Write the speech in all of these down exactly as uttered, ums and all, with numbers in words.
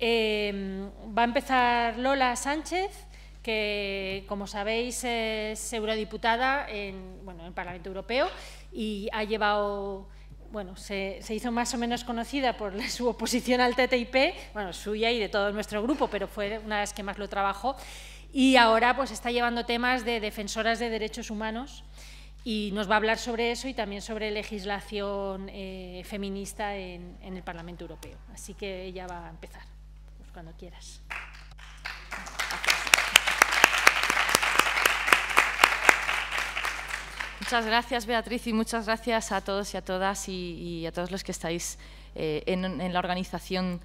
Eh, va a empezar Lola Sánchez, que, como sabéis, es eurodiputada en, bueno, en el Parlamento Europeo y ha llevado… Bueno, se, se hizo más o menos conocida por la, su oposición al T T I P, bueno, suya y de todo nuestro grupo, pero fue una de las que más lo trabajó. Y ahora pues está llevando temas de defensoras de derechos humanos y nos va a hablar sobre eso y también sobre legislación eh, feminista en, en el Parlamento Europeo. Así que ella va a empezar, pues, cuando quieras. Muchas gracias, Beatriz, y muchas gracias a todos y a todas y, y a todos los que estáis eh, en, en la organización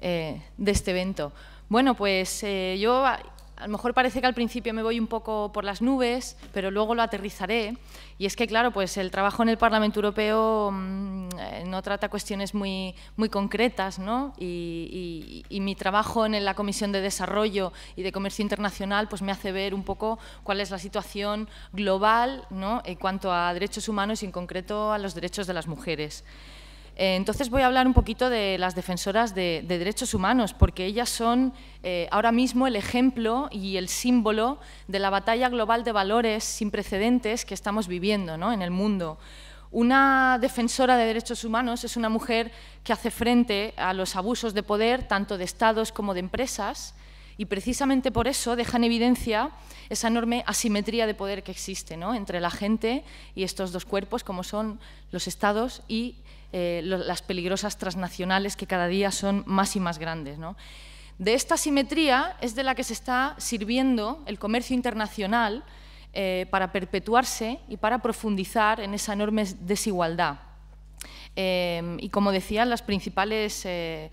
eh, de este evento. Bueno, pues eh, yo a, a lo mejor parece que al principio me voy un poco por las nubes, pero luego lo aterrizaré. Y es que, claro, pues el trabajo en el Parlamento Europeo mmm, no trata cuestiones muy, muy concretas, ¿no? Y, y, y mi trabajo en la Comisión de Desarrollo y de Comercio Internacional pues me hace ver un poco cuál es la situación global, ¿no?, en cuanto a derechos humanos y en concreto a los derechos de las mujeres. Entonces voy a hablar un poquito de las defensoras de, de derechos humanos, porque ellas son eh, ahora mismo el ejemplo y el símbolo de la batalla global de valores sin precedentes que estamos viviendo, ¿no?, en el mundo. Una defensora de derechos humanos es una mujer que hace frente a los abusos de poder, tanto de estados como de empresas, y precisamente por eso deja en evidencia esa enorme asimetría de poder que existe, ¿no?, entre la gente y estos dos cuerpos, como son los estados y Eh, lo, las peligrosas transnacionales que cada día son más y más grandes, ¿no? De esta asimetría es de la que se está sirviendo el comercio internacional eh, para perpetuarse y para profundizar en esa enorme desigualdad. Eh, y como decía, las principales, eh,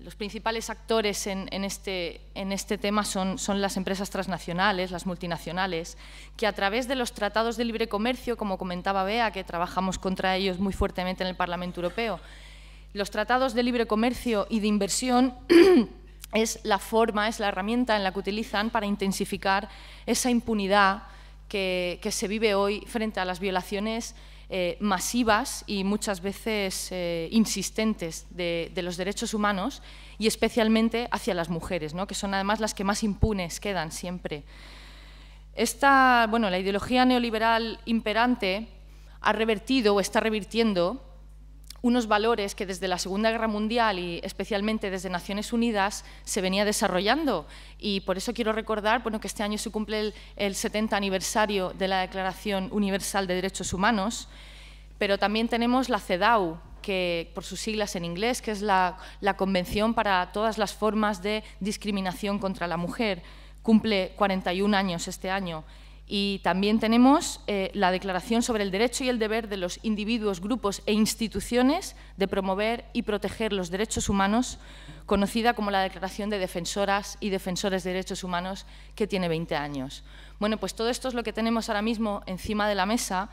los principales actores en, en, este, en este tema son, son las empresas transnacionales, las multinacionales, que a través de los tratados de libre comercio, como comentaba Bea, que trabajamos contra ellos muy fuertemente en el Parlamento Europeo, los tratados de libre comercio y de inversión es la forma, es la herramienta en la que utilizan para intensificar esa impunidad que, que se vive hoy frente a las violaciones eh, masivas y muchas veces eh, insistentes de, de los derechos humanos y especialmente hacia las mujeres, ¿no?, que son además las que más impunes quedan siempre. Esta, bueno, la ideología neoliberal imperante ha revertido o está revirtiendo unos valores que desde la Segunda Guerra Mundial y especialmente desde Naciones Unidas se venía desarrollando. Y por eso quiero recordar, bueno, que este año se cumple el, el setenta aniversario de la Declaración Universal de Derechos Humanos, pero también tenemos la CEDAW, que por sus siglas en inglés, que es la, la Convención para todas las formas de discriminación contra la mujer. Cumple cuarenta y un años este año. Y también tenemos eh, la Declaración sobre el derecho y el deber de los individuos, grupos e instituciones de promover y proteger los derechos humanos, conocida como la Declaración de Defensoras y Defensores de Derechos Humanos, que tiene veinte años. Bueno, pues todo esto es lo que tenemos ahora mismo encima de la mesa,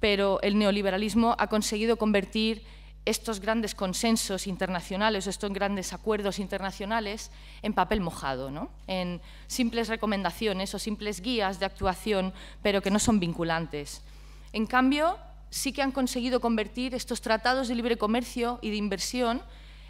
pero el neoliberalismo ha conseguido convertir estos grandes consensos internacionales, estos grandes acuerdos internacionales en papel mojado, ¿no?, en simples recomendaciones o simples guías de actuación, pero que no son vinculantes. En cambio, sí que han conseguido convertir estos tratados de libre comercio y de inversión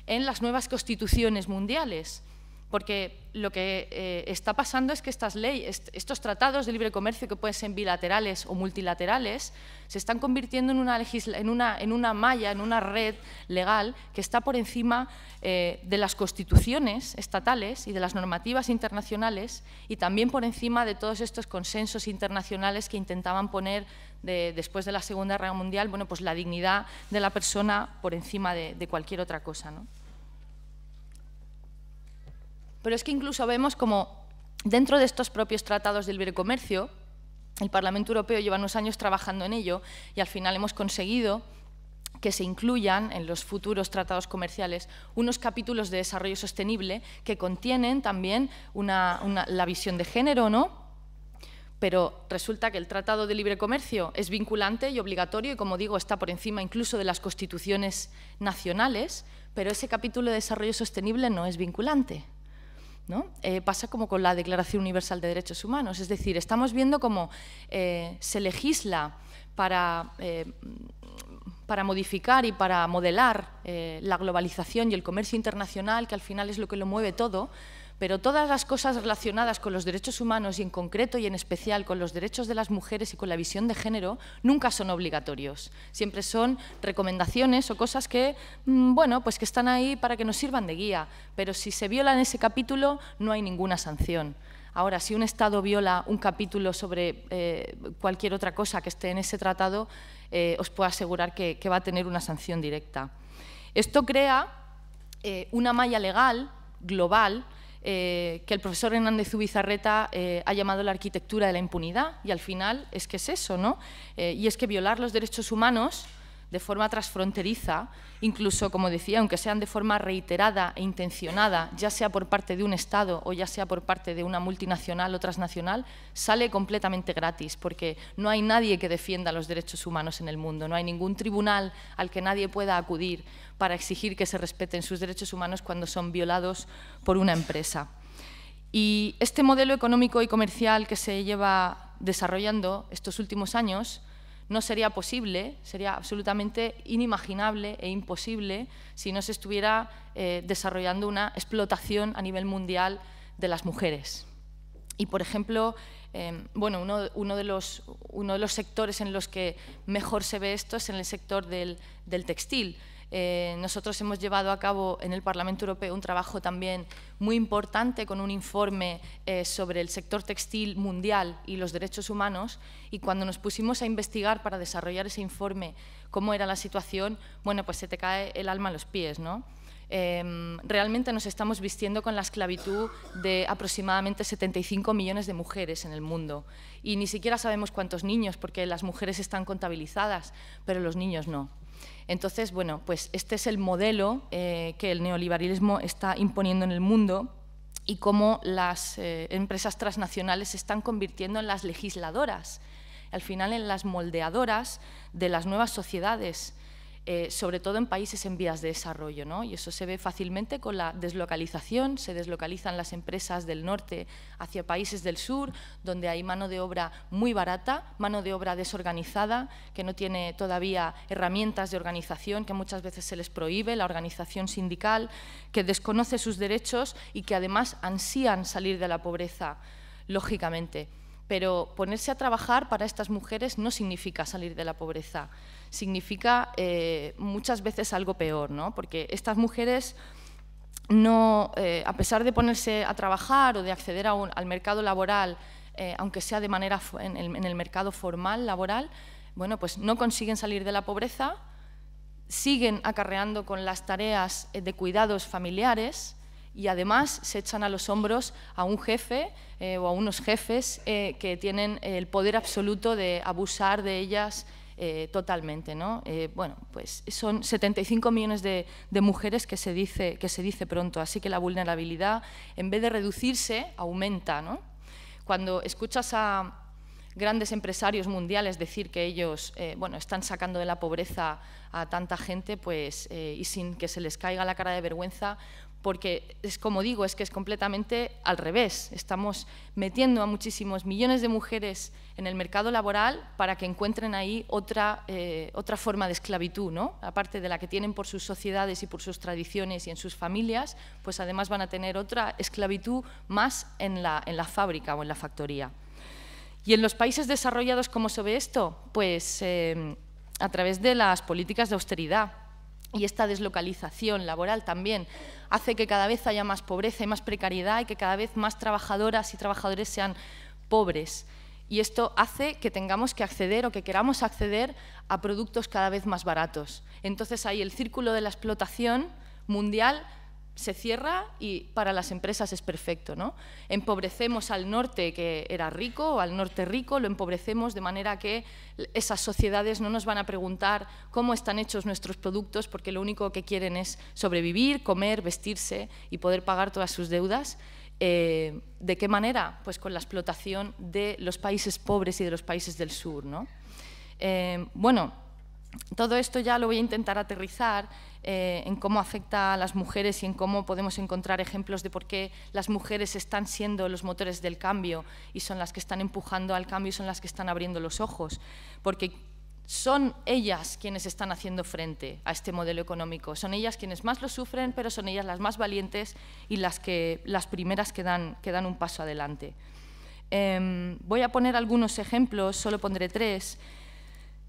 en las nuevas constituciones mundiales, porque lo que eh, está pasando es que estas leyes, estos tratados de libre comercio, que pueden ser bilaterales o multilaterales, se están convirtiendo en una, en una, en una malla, en una red legal que está por encima eh, de las constituciones estatales y de las normativas internacionales, y también por encima de todos estos consensos internacionales que intentaban poner, de, después de la Segunda Guerra Mundial, bueno, pues la dignidad de la persona por encima de, de cualquier otra cosa, ¿no? Pero es que incluso vemos como dentro de estos propios tratados de libre comercio, el Parlamento Europeo lleva unos años trabajando en ello y al final hemos conseguido que se incluyan en los futuros tratados comerciales unos capítulos de desarrollo sostenible que contienen también una, una, la visión de género, ¿no? Pero resulta que el Tratado de Libre Comercio es vinculante y obligatorio y, como digo, está por encima incluso de las constituciones nacionales, pero ese capítulo de desarrollo sostenible no es vinculante, ¿no? Eh, pasa como con la Declaración Universal de Derechos Humanos, es decir, estamos viendo cómo eh, se legisla para, eh, para modificar y para modelar eh, la globalización y el comercio internacional, que al final es lo que lo mueve todo, pero todas las cosas relacionadas con los derechos humanos y en concreto y en especial con los derechos de las mujeres y con la visión de género nunca son obligatorios. Siempre son recomendaciones o cosas que, bueno, pues que están ahí para que nos sirvan de guía, pero si se viola en ese capítulo no hay ninguna sanción. Ahora, si un Estado viola un capítulo sobre eh, cualquier otra cosa que esté en ese tratado, eh, os puedo asegurar que, que va a tener una sanción directa. Esto crea eh, una malla legal global eh, que el profesor Hernández Zubizarreta eh, ha llamado la arquitectura de la impunidad, y al final es que es eso, ¿no? Eh, y es que violar los derechos humanos de forma transfronteriza, incluso, como decía, aunque sean de forma reiterada e intencionada, ya sea por parte de un Estado o ya sea por parte de una multinacional o transnacional, sale completamente gratis, porque no hay nadie que defienda los derechos humanos en el mundo, no hay ningún tribunal al que nadie pueda acudir para exigir que se respeten sus derechos humanos cuando son violados por una empresa. Y este modelo económico y comercial que se lleva desarrollando estos últimos años no sería posible, sería absolutamente inimaginable e imposible si no se estuviera eh, desarrollando una explotación a nivel mundial de las mujeres. Y, por ejemplo, eh, bueno, uno, uno, de los, uno de los sectores en los que mejor se ve esto es en el sector del, del textil. Eh, nosotros hemos llevado a cabo en el Parlamento Europeo un trabajo también muy importante con un informe eh, sobre el sector textil mundial y los derechos humanos, y cuando nos pusimos a investigar para desarrollar ese informe cómo era la situación, bueno, pues se te cae el alma a los pies, ¿no? Eh, realmente nos estamos vistiendo con la esclavitud de aproximadamente setenta y cinco millones de mujeres en el mundo, y ni siquiera sabemos cuántos niños, porque las mujeres están contabilizadas, pero los niños no. Entonces, bueno, pues este es el modelo eh, que el neoliberalismo está imponiendo en el mundo y cómo las eh, empresas transnacionales se están convirtiendo en las legisladoras, al final en las moldeadoras de las nuevas sociedades, eh, sobre todo en países en vías de desarrollo, ¿no? Y eso se ve fácilmente con la deslocalización, se deslocalizan las empresas del norte hacia países del sur, donde hay mano de obra muy barata, mano de obra desorganizada, que no tiene todavía herramientas de organización, que muchas veces se les prohíbe, la organización sindical, que desconoce sus derechos y que además ansían salir de la pobreza, lógicamente. Pero ponerse a trabajar para estas mujeres no significa salir de la pobreza, significa eh, muchas veces algo peor, ¿no? Porque estas mujeres, no, eh, a pesar de ponerse a trabajar o de acceder a un, al mercado laboral, eh, aunque sea de manera en el, en el mercado formal laboral, bueno, pues no consiguen salir de la pobreza, siguen acarreando con las tareas de cuidados familiares, y además se echan a los hombros a un jefe eh, o a unos jefes eh, que tienen el poder absoluto de abusar de ellas eh, totalmente, ¿no? Eh, bueno, pues son setenta y cinco millones de, de mujeres que se, dice, que se dice pronto, así que la vulnerabilidad, en vez de reducirse, aumenta, ¿no? Cuando escuchas a grandes empresarios mundiales decir que ellos eh, bueno, están sacando de la pobreza a tanta gente, pues, eh, y sin que se les caiga la cara de vergüenza, porque, es como digo, es que es completamente al revés. Estamos metiendo a muchísimos millones de mujeres en el mercado laboral para que encuentren ahí otra, eh, otra forma de esclavitud, ¿no? Aparte de la que tienen por sus sociedades y por sus tradiciones y en sus familias, pues además van a tener otra esclavitud más en la, en la fábrica o en la factoría. ¿Y en los países desarrollados cómo se ve esto? Pues eh, a través de las políticas de austeridad. Y esta deslocalización laboral también hace que cada vez haya más pobreza y más precariedad y que cada vez más trabajadoras y trabajadores sean pobres. Y esto hace que tengamos que acceder o que queramos acceder a productos cada vez más baratos. Entonces ahí el círculo de la explotación mundial se cierra y para las empresas es perfecto, ¿no? Empobrecemos al norte, que era rico, o al norte rico, lo empobrecemos de manera que esas sociedades no nos van a preguntar cómo están hechos nuestros productos, porque lo único que quieren es sobrevivir, comer, vestirse y poder pagar todas sus deudas. Eh, ¿De qué manera? Pues con la explotación de los países pobres y de los países del sur, ¿no? Eh, bueno, todo esto ya lo voy a intentar aterrizar eh, en cómo afecta a las mujeres y en cómo podemos encontrar ejemplos de por qué las mujeres están siendo los motores del cambio y son las que están empujando al cambio y son las que están abriendo los ojos. Porque Son ellas quienes están haciendo frente a este modelo económico, son ellas quienes más lo sufren, pero son ellas las más valientes y las, que, las primeras que dan, que dan un paso adelante. Eh, voy a poner algunos ejemplos, solo pondré tres.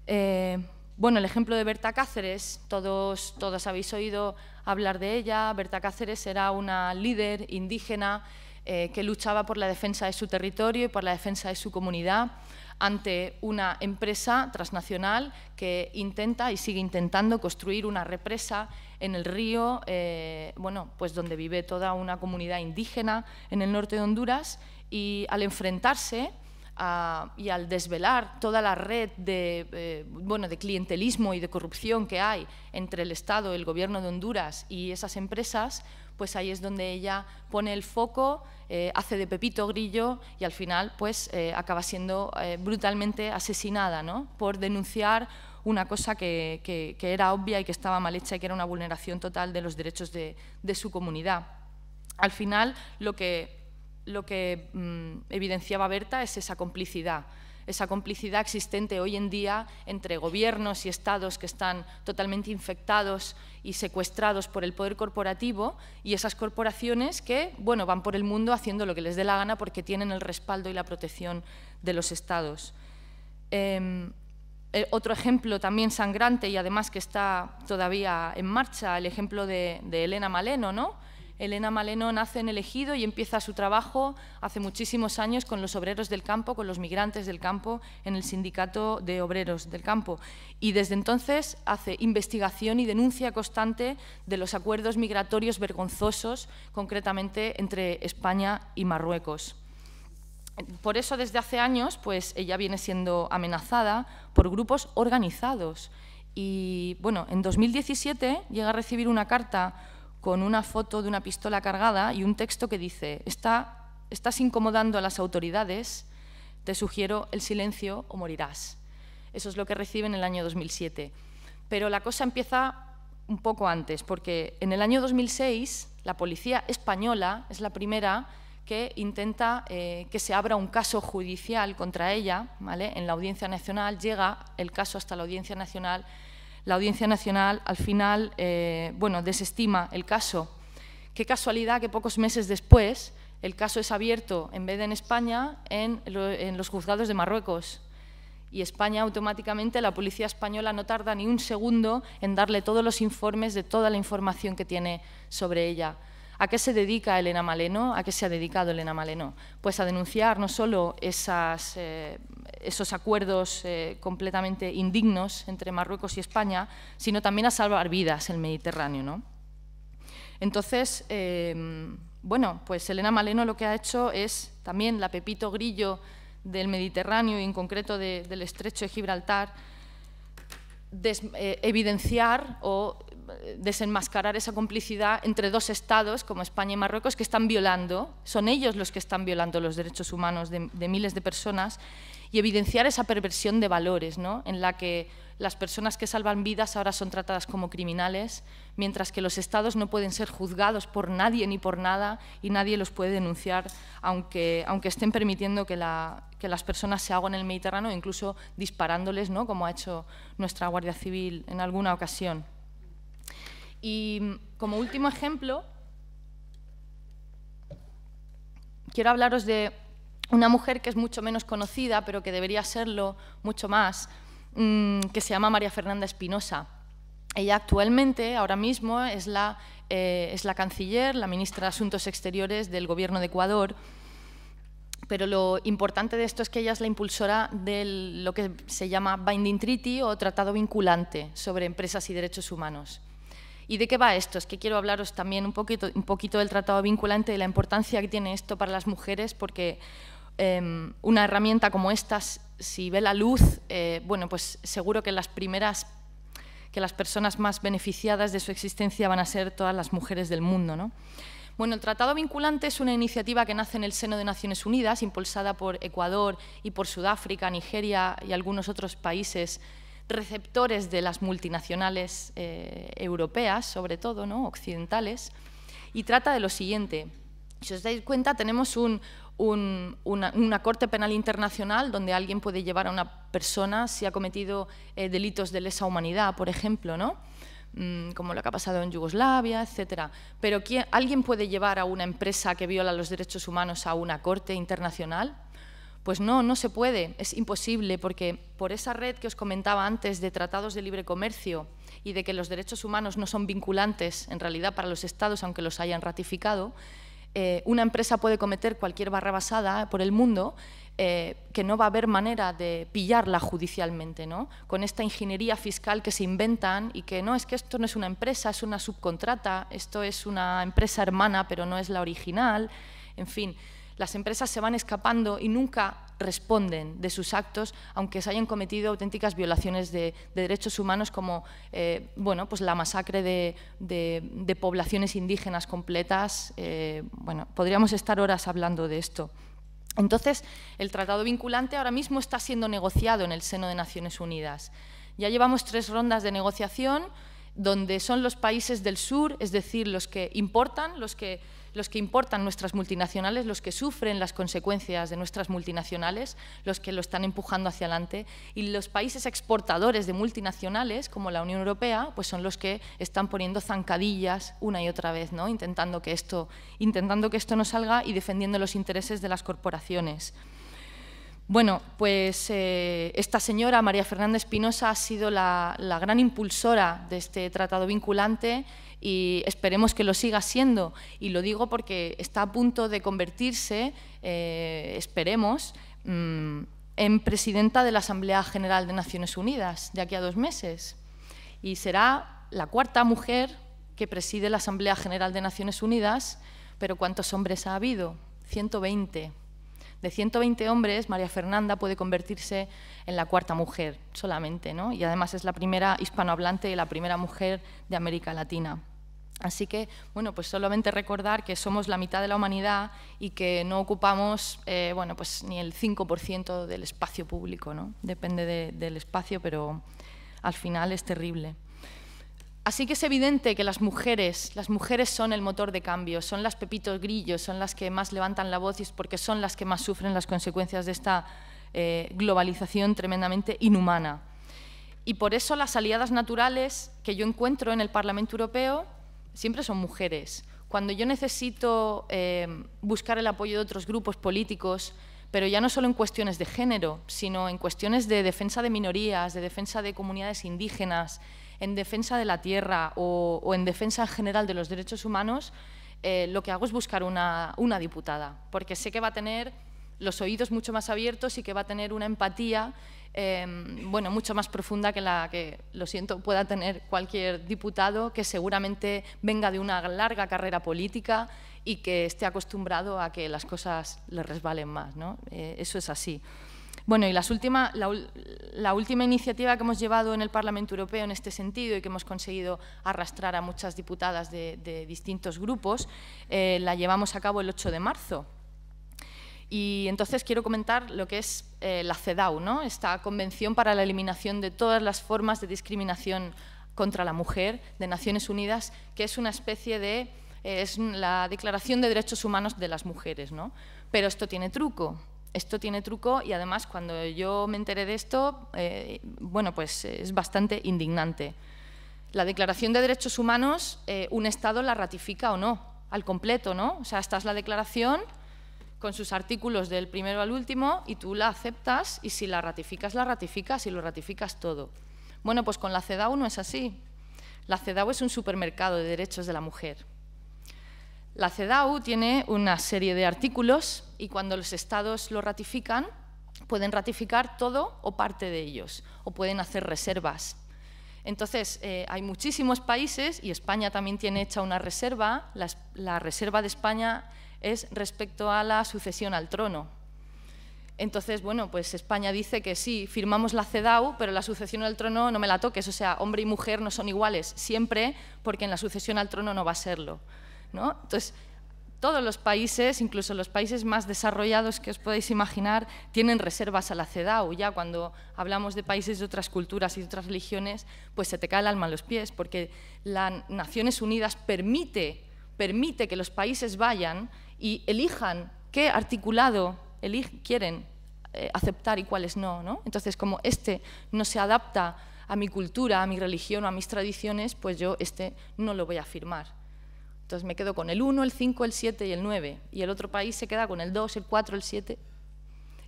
Eh, bueno, el ejemplo de Berta Cáceres, todos, todos habéis oído hablar de ella. Berta Cáceres era una líder indígena eh, que luchaba por la defensa de su territorio y por la defensa de su comunidad ante una empresa transnacional que intenta y sigue intentando construir una represa en el río, eh, bueno, pues donde vive toda una comunidad indígena en el norte de Honduras, y al enfrentarse a, y al desvelar toda la red de, eh, bueno, de clientelismo y de corrupción que hay entre el Estado, el Gobierno de Honduras y esas empresas, pues ahí es donde ella pone el foco, eh, hace de Pepito Grillo y al final pues eh, acaba siendo eh, brutalmente asesinada, ¿no?, por denunciar una cosa que, que, que era obvia y que estaba mal hecha y que era una vulneración total de los derechos de, de su comunidad. Al final lo que, lo que mmm, evidenciaba Berta es esa complicidad. Esa complicidad existente hoy en día entre gobiernos y estados que están totalmente infectados y secuestrados por el poder corporativo y esas corporaciones que, bueno, van por el mundo haciendo lo que les dé la gana porque tienen el respaldo y la protección de los estados. Eh, otro ejemplo también sangrante y además que está todavía en marcha, el ejemplo de, de Elena Maleno, ¿no? Elena Maleno nace en el Ejido y empieza su trabajo hace muchísimos años con los obreros del campo, con los migrantes del campo, en el sindicato de obreros del campo. Y desde entonces hace investigación y denuncia constante de los acuerdos migratorios vergonzosos, concretamente entre España y Marruecos. Por eso desde hace años pues, ella viene siendo amenazada por grupos organizados. Y bueno, en dos mil diecisiete llega a recibir una carta con una foto de una pistola cargada y un texto que dice: Está, estás incomodando a las autoridades, te sugiero el silencio o morirás. Eso es lo que recibe en el año dos mil siete. Pero la cosa empieza un poco antes, porque en el año dos mil seis la policía española es la primera que intenta eh, que se abra un caso judicial contra ella, ¿vale? En la Audiencia Nacional, llega el caso hasta la Audiencia Nacional. La Audiencia Nacional, al final, eh, bueno, desestima el caso. Qué casualidad que pocos meses después el caso es abierto, en vez de en España, en, lo, en los juzgados de Marruecos. Y España, automáticamente, la policía española no tarda ni un segundo en darle todos los informes de toda la información que tiene sobre ella. ¿A qué se dedica Elena Maleno? ¿A qué se ha dedicado Elena Maleno? Pues a denunciar no solo esas... Eh, esos acuerdos eh, completamente indignos entre Marruecos y España, sino también a salvar vidas en el Mediterráneo, ¿no? Entonces, eh, bueno, pues Elena Maleno lo que ha hecho es también la Pepito Grillo del Mediterráneo y en concreto de, del Estrecho de Gibraltar, des, eh, evidenciar o desenmascarar esa complicidad entre dos estados como España y Marruecos que están violando, son ellos los que están violando los derechos humanos de, de miles de personas, y evidenciar esa perversión de valores, ¿no?, en la que las personas que salvan vidas ahora son tratadas como criminales, mientras que los estados no pueden ser juzgados por nadie ni por nada y nadie los puede denunciar, aunque, aunque estén permitiendo que, la, que las personas se ahoguen en el Mediterráneo, incluso disparándoles, ¿no?, como ha hecho nuestra Guardia Civil en alguna ocasión. Y como último ejemplo, quiero hablaros de una mujer que es mucho menos conocida, pero que debería serlo mucho más, que se llama María Fernanda Espinosa. Ella actualmente, ahora mismo, es la, eh, es la canciller, la ministra de Asuntos Exteriores del Gobierno de Ecuador, pero lo importante de esto es que ella es la impulsora de lo que se llama Binding Treaty o Tratado Vinculante sobre Empresas y Derechos Humanos. ¿Y de qué va esto? Es que quiero hablaros también un poquito, un poquito del Tratado Vinculante, de la importancia que tiene esto para las mujeres, porque eh, una herramienta como esta, si ve la luz, eh, bueno, pues seguro que las primeras, que las personas más beneficiadas de su existencia van a ser todas las mujeres del mundo, ¿no? Bueno, el Tratado Vinculante es una iniciativa que nace en el seno de Naciones Unidas, impulsada por Ecuador y por Sudáfrica, Nigeria y algunos otros países receptores de las multinacionales eh, europeas, sobre todo, ¿no?, occidentales, y trata de lo siguiente. Si os dais cuenta, tenemos un, un, una, una corte penal internacional donde alguien puede llevar a una persona si ha cometido eh, delitos de lesa humanidad, por ejemplo, ¿no? Mm, como lo que ha pasado en Yugoslavia, etcétera. Pero ¿quién, ¿alguien puede llevar a una empresa que viola los derechos humanos a una corte internacional? Pues no, no se puede, es imposible, porque por esa red que os comentaba antes de tratados de libre comercio y de que los derechos humanos no son vinculantes en realidad para los estados, aunque los hayan ratificado, eh, una empresa puede cometer cualquier barrabasada por el mundo eh, que no va a haber manera de pillarla judicialmente, ¿no? Con esta ingeniería fiscal que se inventan y que no, es que esto no es una empresa, es una subcontrata, esto es una empresa hermana pero no es la original, en fin… Las empresas se van escapando y nunca responden de sus actos, aunque se hayan cometido auténticas violaciones de, de derechos humanos, como eh, bueno, pues la masacre de, de, de poblaciones indígenas completas. Eh, bueno, podríamos estar horas hablando de esto. Entonces, el Tratado Vinculante ahora mismo está siendo negociado en el seno de Naciones Unidas. Ya llevamos tres rondas de negociación, donde son los países del sur, es decir, los que importan, los que... los que importan nuestras multinacionales, los que sufren las consecuencias de nuestras multinacionales, los que lo están empujando hacia adelante, y los países exportadores de multinacionales, como la Unión Europea, pues son los que están poniendo zancadillas una y otra vez, ¿no? intentando que esto, intentando que esto no salga y defendiendo los intereses de las corporaciones. Bueno, pues eh, esta señora, María Fernanda Espinosa, ha sido la, la gran impulsora de este tratado vinculante y esperemos que lo siga siendo. Y lo digo porque está a punto de convertirse, eh, esperemos, mmm, en presidenta de la Asamblea General de Naciones Unidas de aquí a dos meses. Y será la cuarta mujer que preside la Asamblea General de Naciones Unidas, pero ¿cuántos hombres ha habido? ciento veinte. De ciento veinte hombres, María Fernanda puede convertirse en la cuarta mujer solamente, ¿no? Y además es la primera hispanohablante y la primera mujer de América Latina. Así que, bueno, pues solamente recordar que somos la mitad de la humanidad y que no ocupamos, eh, bueno, pues ni el cinco por ciento del espacio público, ¿no? Depende de, del espacio, pero al final es terrible. Así que es evidente que las mujeres, las mujeres son el motor de cambio, son las pepitos grillos, son las que más levantan la voz y es porque son las que más sufren las consecuencias de esta eh, globalización tremendamente inhumana. Y por eso las aliadas naturales que yo encuentro en el Parlamento Europeo siempre son mujeres. Cuando yo necesito eh, buscar el apoyo de otros grupos políticos, pero ya no solo en cuestiones de género, sino en cuestiones de defensa de minorías, de defensa de comunidades indígenas, en defensa de la tierra o, o en defensa en general de los derechos humanos, eh, lo que hago es buscar una, una diputada, porque sé que va a tener los oídos mucho más abiertos y que va a tener una empatía eh, bueno, mucho más profunda que la que, lo siento, pueda tener cualquier diputado que seguramente venga de una larga carrera política y que esté acostumbrado a que las cosas le resbalen más, ¿no? Eh, eso es así. Bueno, y las última, la, la última iniciativa que hemos llevado en el Parlamento Europeo en este sentido y que hemos conseguido arrastrar a muchas diputadas de, de distintos grupos, eh, la llevamos a cabo el ocho de marzo. Y entonces quiero comentar lo que es eh, la CEDAW, ¿no? Esta Convención para la Eliminación de todas las Formas de Discriminación contra la Mujer de Naciones Unidas, que es una especie de… Eh, es la Declaración de Derechos Humanos de las Mujeres, ¿no? Pero esto tiene truco. Esto tiene truco y además cuando yo me enteré de esto, eh, bueno, pues es bastante indignante. La Declaración de Derechos Humanos, eh, un Estado la ratifica o no, al completo, ¿no? O sea, esta es la declaración con sus artículos del primero al último y tú la aceptas y si la ratificas, la ratificas y lo ratificas todo. Bueno, pues con la CEDAW no es así. La CEDAW es un supermercado de derechos de la mujer. La CEDAW tiene una serie de artículos y cuando los estados lo ratifican, pueden ratificar todo o parte de ellos, o pueden hacer reservas. Entonces, eh, hay muchísimos países, y España también tiene hecha una reserva, la, la reserva de España es respecto a la sucesión al trono. Entonces, bueno, pues España dice que sí, firmamos la CEDAW, pero la sucesión al trono no me la toques, o sea, hombre y mujer no son iguales, siempre, porque en la sucesión al trono no va a serlo, ¿no? Entonces, todos los países, incluso los países más desarrollados que os podéis imaginar, tienen reservas a la CEDAW. Ya cuando hablamos de países de otras culturas y de otras religiones, pues se te cae el alma a los pies, porque las Naciones Unidas permite, permite que los países vayan y elijan qué articulado quieren eh, aceptar y cuáles no, ¿no? Entonces, como este no se adapta a mi cultura, a mi religión o a mis tradiciones, pues yo este no lo voy a firmar. Entonces me quedo con el uno, el cinco, el siete y el nueve, y el otro país se queda con el dos, el cuatro, el siete.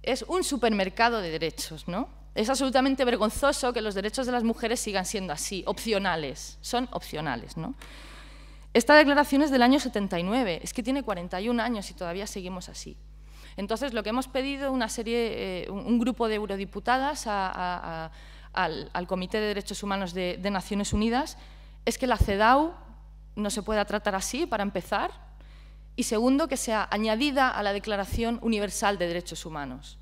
Es un supermercado de derechos, ¿no? Es absolutamente vergonzoso que los derechos de las mujeres sigan siendo así, opcionales, son opcionales, ¿no? Esta declaración es del año setenta y nueve, es que tiene cuarenta y un años y todavía seguimos así. Entonces, lo que hemos pedido, una serie, eh, un grupo de eurodiputadas a, a, a, al, al Comité de Derechos Humanos de, de Naciones Unidas, es que la CEDAW no se pueda tratar así, para empezar, y segundo, que sea añadida a la Declaración Universal de Derechos Humanos,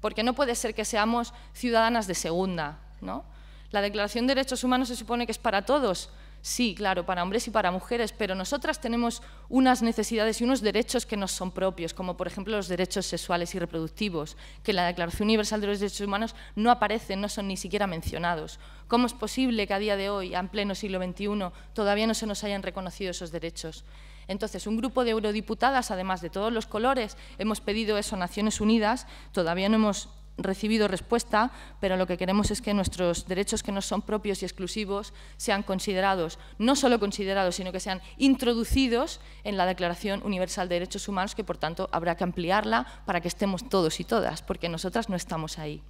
porque no puede ser que seamos ciudadanas de segunda, ¿no? La Declaración de Derechos Humanos se supone que es para todos. Sí, claro, para hombres y para mujeres, pero nosotras tenemos unas necesidades y unos derechos que nos son propios, como por ejemplo los derechos sexuales y reproductivos, que en la Declaración Universal de los Derechos Humanos no aparecen, no son ni siquiera mencionados. ¿Cómo es posible que a día de hoy, en pleno siglo veintiuno, todavía no se nos hayan reconocido esos derechos? Entonces, un grupo de eurodiputadas, además de todos los colores, hemos pedido eso a Naciones Unidas, todavía no hemos recibido respuesta, pero lo que queremos es que nuestros derechos que nos son propios y exclusivos sean considerados, no solo considerados, sino que sean introducidos en la Declaración Universal de Derechos Humanos, que por tanto habrá que ampliarla para que estemos todos y todas, porque nosotras no estamos ahí.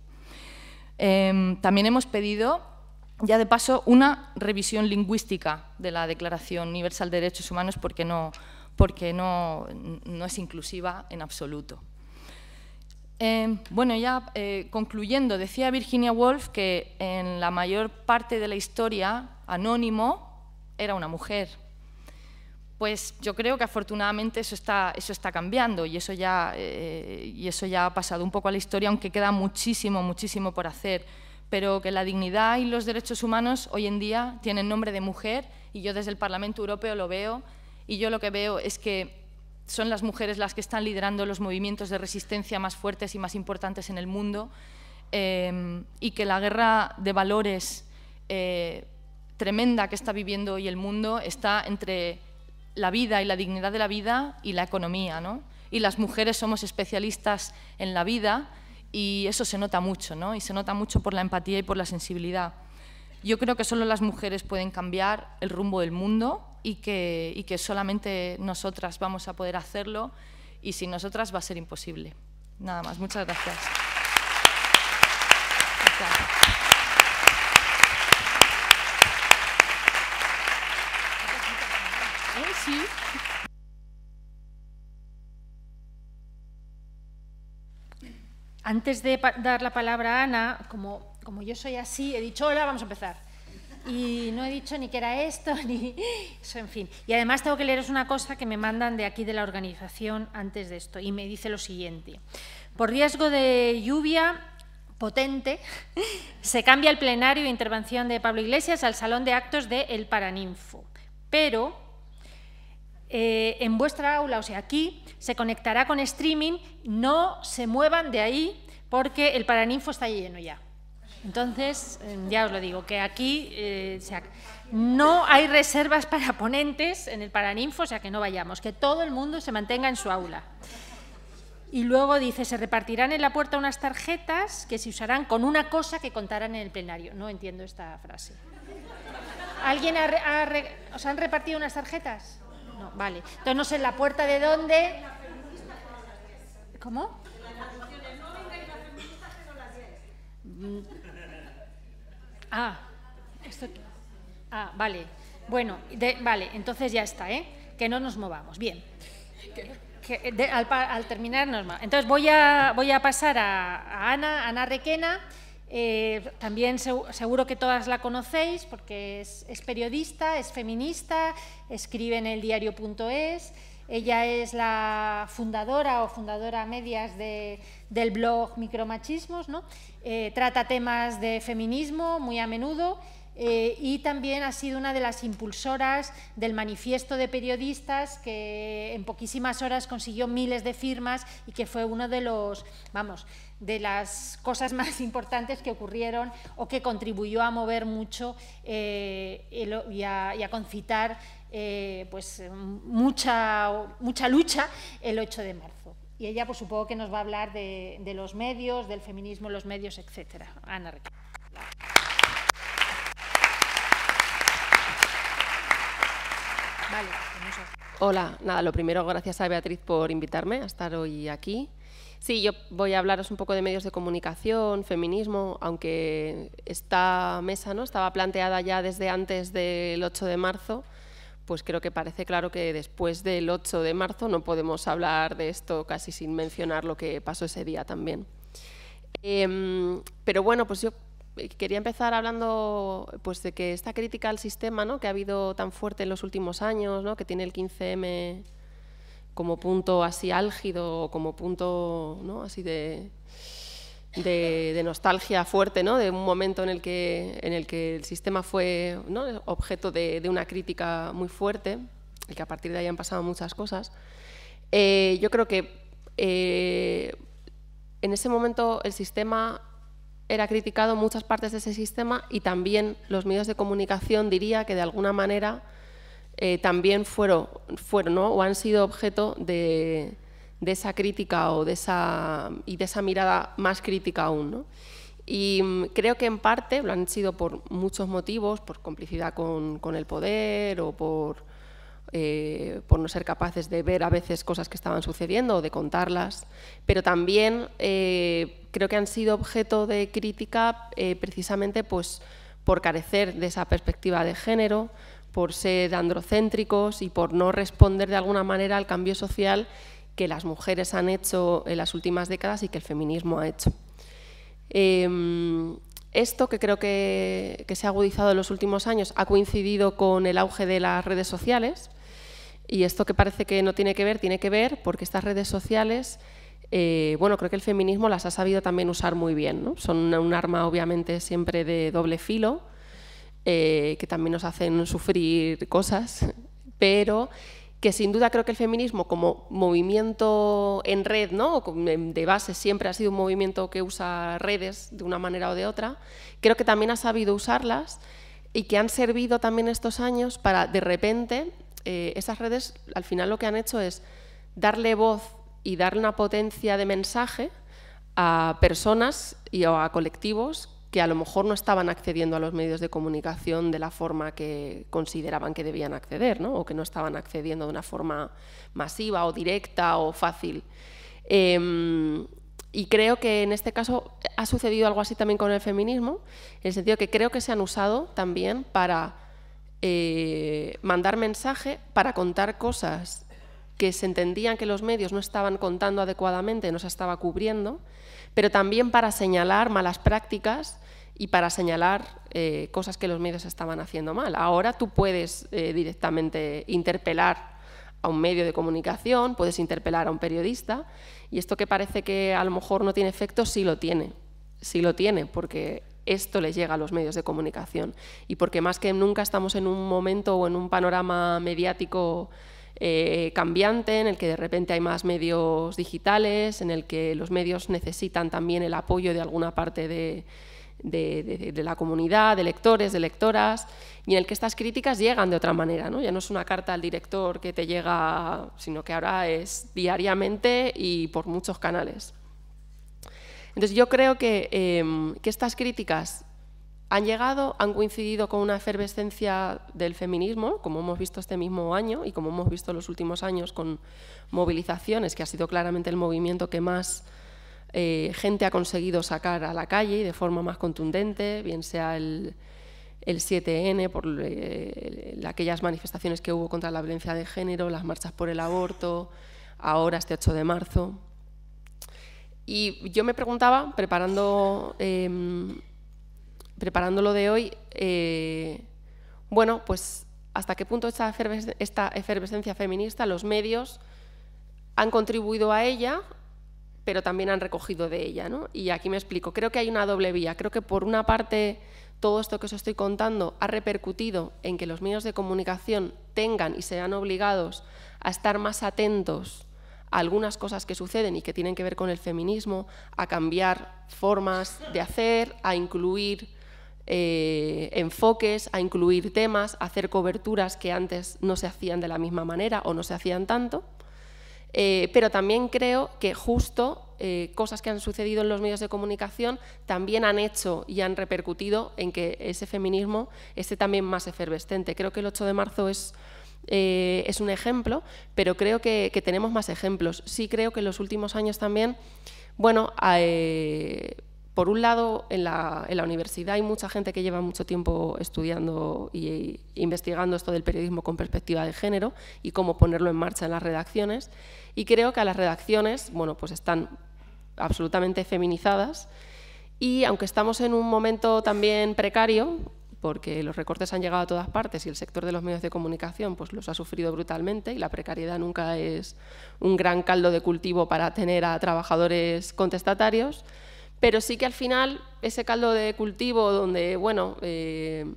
Eh, también hemos pedido, ya de paso, una revisión lingüística de la Declaración Universal de Derechos Humanos, porque no, porque no, no es inclusiva en absoluto. Eh, bueno, ya eh, concluyendo, decía Virginia Woolf que en la mayor parte de la historia, Anónimo era una mujer. Pues yo creo que afortunadamente eso está, eso está cambiando y eso, ya, eh, y eso ya ha pasado un poco a la historia, aunque queda muchísimo, muchísimo por hacer, pero que la dignidad y los derechos humanos hoy en día tienen nombre de mujer, y yo desde el Parlamento Europeo lo veo, y yo lo que veo es que son las mujeres las que están liderando los movimientos de resistencia más fuertes y más importantes en el mundo, eh, y que la guerra de valores eh, tremenda que está viviendo hoy el mundo está entre la vida y la dignidad de la vida y la economía, ¿no? Y las mujeres somos especialistas en la vida y eso se nota mucho, ¿no? Y se nota mucho por la empatía y por la sensibilidad. Yo creo que solo las mujeres pueden cambiar el rumbo del mundo, y que, y que solamente nosotras vamos a poder hacerlo, y sin nosotras va a ser imposible. Nada más, muchas gracias. Gracias. Antes de dar la palabra a Ana, como, como yo soy así, he dicho, hola, vamos a empezar. Y no he dicho ni que era esto, ni eso, en fin. Y además tengo que leeros una cosa que me mandan de aquí de la organización antes de esto, y me dice lo siguiente. Por riesgo de lluvia potente, se cambia el plenario de intervención de Pablo Iglesias al salón de actos de El Paraninfo. Pero eh, en vuestra aula, o sea, aquí, se conectará con streaming, no se muevan de ahí porque El Paraninfo está lleno ya. Entonces, ya os lo digo, que aquí eh, o sea, no hay reservas para ponentes en el Paraninfo, o sea que no vayamos, que todo el mundo se mantenga en su aula. Y luego dice, se repartirán en la puerta unas tarjetas que se usarán con una cosa que contarán en el plenario. No entiendo esta frase. ¿Alguien ha, ha, os han repartido unas tarjetas? No, vale. Entonces, no sé, ¿en la puerta de dónde? ¿Cómo? Ah, esto, ah, vale, bueno, de, vale, entonces ya está, ¿eh? Que no nos movamos, bien, que, de, al, al terminar nos movamos. Entonces voy a, voy a pasar a, a Ana, Ana Requena, eh, también se, seguro que todas la conocéis porque es, es periodista, es feminista, escribe en el diario punto es, ella es la fundadora o fundadora medias de, del blog Micromachismos, ¿no? Eh, trata temas de feminismo muy a menudo eh, y también ha sido una de las impulsoras del manifiesto de periodistas que en poquísimas horas consiguió miles de firmas y que fue uno de los, vamos, de las cosas más importantes que ocurrieron o que contribuyó a mover mucho eh, y, a, y a concitar eh, pues, mucha, mucha lucha el ocho de marzo. y ella, pues supongo que nos va a hablar de, de los medios, del feminismo en los medios, etcétera. Ana Ricardo. Vale, pues no sé. Hola, nada, lo primero, gracias a Beatriz por invitarme a estar hoy aquí. Sí, yo voy a hablaros un poco de medios de comunicación, feminismo, aunque esta mesa, ¿no?, estaba planteada ya desde antes del ocho de marzo, pues creo que parece claro que después del ocho de marzo no podemos hablar de esto casi sin mencionar lo que pasó ese día también. Eh, pero bueno, pues yo quería empezar hablando pues de que esta crítica al sistema, ¿no?, que ha habido tan fuerte en los últimos años, ¿no?, que tiene el quince eme... como punto así álgido, como punto, ¿no?, así de, de, de nostalgia fuerte, ¿no?, de un momento en el que, en el, que el sistema fue, ¿no?, objeto de, de una crítica muy fuerte, y que a partir de ahí han pasado muchas cosas. Eh, yo creo que eh, en ese momento el sistema era criticado, muchas partes de ese sistema, y también los medios de comunicación, diría que de alguna manera Eh, también fueron, fueron ¿no?, o han sido objeto de, de esa crítica o de esa, y de esa mirada más crítica aún, ¿no? Y mm, creo que en parte lo han sido por muchos motivos, por complicidad con, con el poder o por, eh, por no ser capaces de ver a veces cosas que estaban sucediendo o de contarlas, pero también eh, creo que han sido objeto de crítica eh, precisamente pues, por carecer de esa perspectiva de género, por ser androcéntricos y por no responder de alguna manera al cambio social que las mujeres han hecho en las últimas décadas y que el feminismo ha hecho. Eh, esto, que creo que, que se ha agudizado en los últimos años, ha coincidido con el auge de las redes sociales, y esto que parece que no tiene que ver, tiene que ver, porque estas redes sociales, eh, bueno, creo que el feminismo las ha sabido también usar muy bien, ¿no? Son una, un arma obviamente siempre de doble filo, Eh, que también nos hacen sufrir cosas, pero que sin duda creo que el feminismo como movimiento en red, ¿no?, de base siempre ha sido un movimiento que usa redes de una manera o de otra, creo que también ha sabido usarlas y que han servido también estos años para, de repente, eh, esas redes al final lo que han hecho es darle voz y darle una potencia de mensaje a personas y o a colectivos que a lo mejor no estaban accediendo a los medios de comunicación de la forma que consideraban que debían acceder, ¿no?, o que no estaban accediendo de una forma masiva o directa o fácil. Eh, y creo que en este caso ha sucedido algo así también con el feminismo, en el sentido que creo que se han usado también para eh, mandar mensaje, para contar cosas que se entendían que los medios no estaban contando adecuadamente, no se estaba cubriendo, pero también para señalar malas prácticas y para señalar eh, cosas que los medios estaban haciendo mal. Ahora tú puedes eh, directamente interpelar a un medio de comunicación, puedes interpelar a un periodista, y esto que parece que a lo mejor no tiene efecto, sí lo tiene, sí lo tiene, porque esto les llega a los medios de comunicación y porque más que nunca estamos en un momento o en un panorama mediático Eh, cambiante, en el que de repente hay más medios digitales, en el que los medios necesitan también el apoyo de alguna parte de, de, de, de la comunidad, de lectores, de lectoras, y en el que estas críticas llegan de otra manera, ¿no? Ya no es una carta al director que te llega, sino que ahora es diariamente y por muchos canales. Entonces yo creo que, eh, que estas críticas han llegado, han coincidido con una efervescencia del feminismo, como hemos visto este mismo año y como hemos visto los últimos años con movilizaciones, que ha sido claramente el movimiento que más eh, gente ha conseguido sacar a la calle y de forma más contundente, bien sea el, el siete ene, por eh, aquellas manifestaciones que hubo contra la violencia de género, las marchas por el aborto, ahora este ocho de marzo. Y yo me preguntaba, preparando... Eh, Preparando lo de hoy, eh, bueno, pues hasta qué punto esta, efervesc- esta efervescencia feminista, los medios han contribuido a ella, pero también han recogido de ella, ¿no? Y aquí me explico, creo que hay una doble vía, creo que por una parte todo esto que os estoy contando ha repercutido en que los medios de comunicación tengan y sean obligados a estar más atentos a algunas cosas que suceden y que tienen que ver con el feminismo, a cambiar formas de hacer, a incluir Eh, enfoques, a incluir temas, a hacer coberturas que antes no se hacían de la misma manera o no se hacían tanto, Eh, pero también creo que justo eh, cosas que han sucedido en los medios de comunicación también han hecho y han repercutido en que ese feminismo esté también más efervescente. Creo que el ocho de marzo es, eh, es un ejemplo, pero creo que, que tenemos más ejemplos. Sí creo que en los últimos años también, bueno, eh, por un lado en la, en la universidad hay mucha gente que lleva mucho tiempo estudiando e investigando esto del periodismo con perspectiva de género y cómo ponerlo en marcha en las redacciones. Y creo que a las redacciones, bueno, pues están absolutamente feminizadas y aunque estamos en un momento también precario, porque los recortes han llegado a todas partes y el sector de los medios de comunicación pues los ha sufrido brutalmente y la precariedad nunca es un gran caldo de cultivo para tener a trabajadores contestatarios, pero sí que al final ese caldo de cultivo donde, bueno, eh,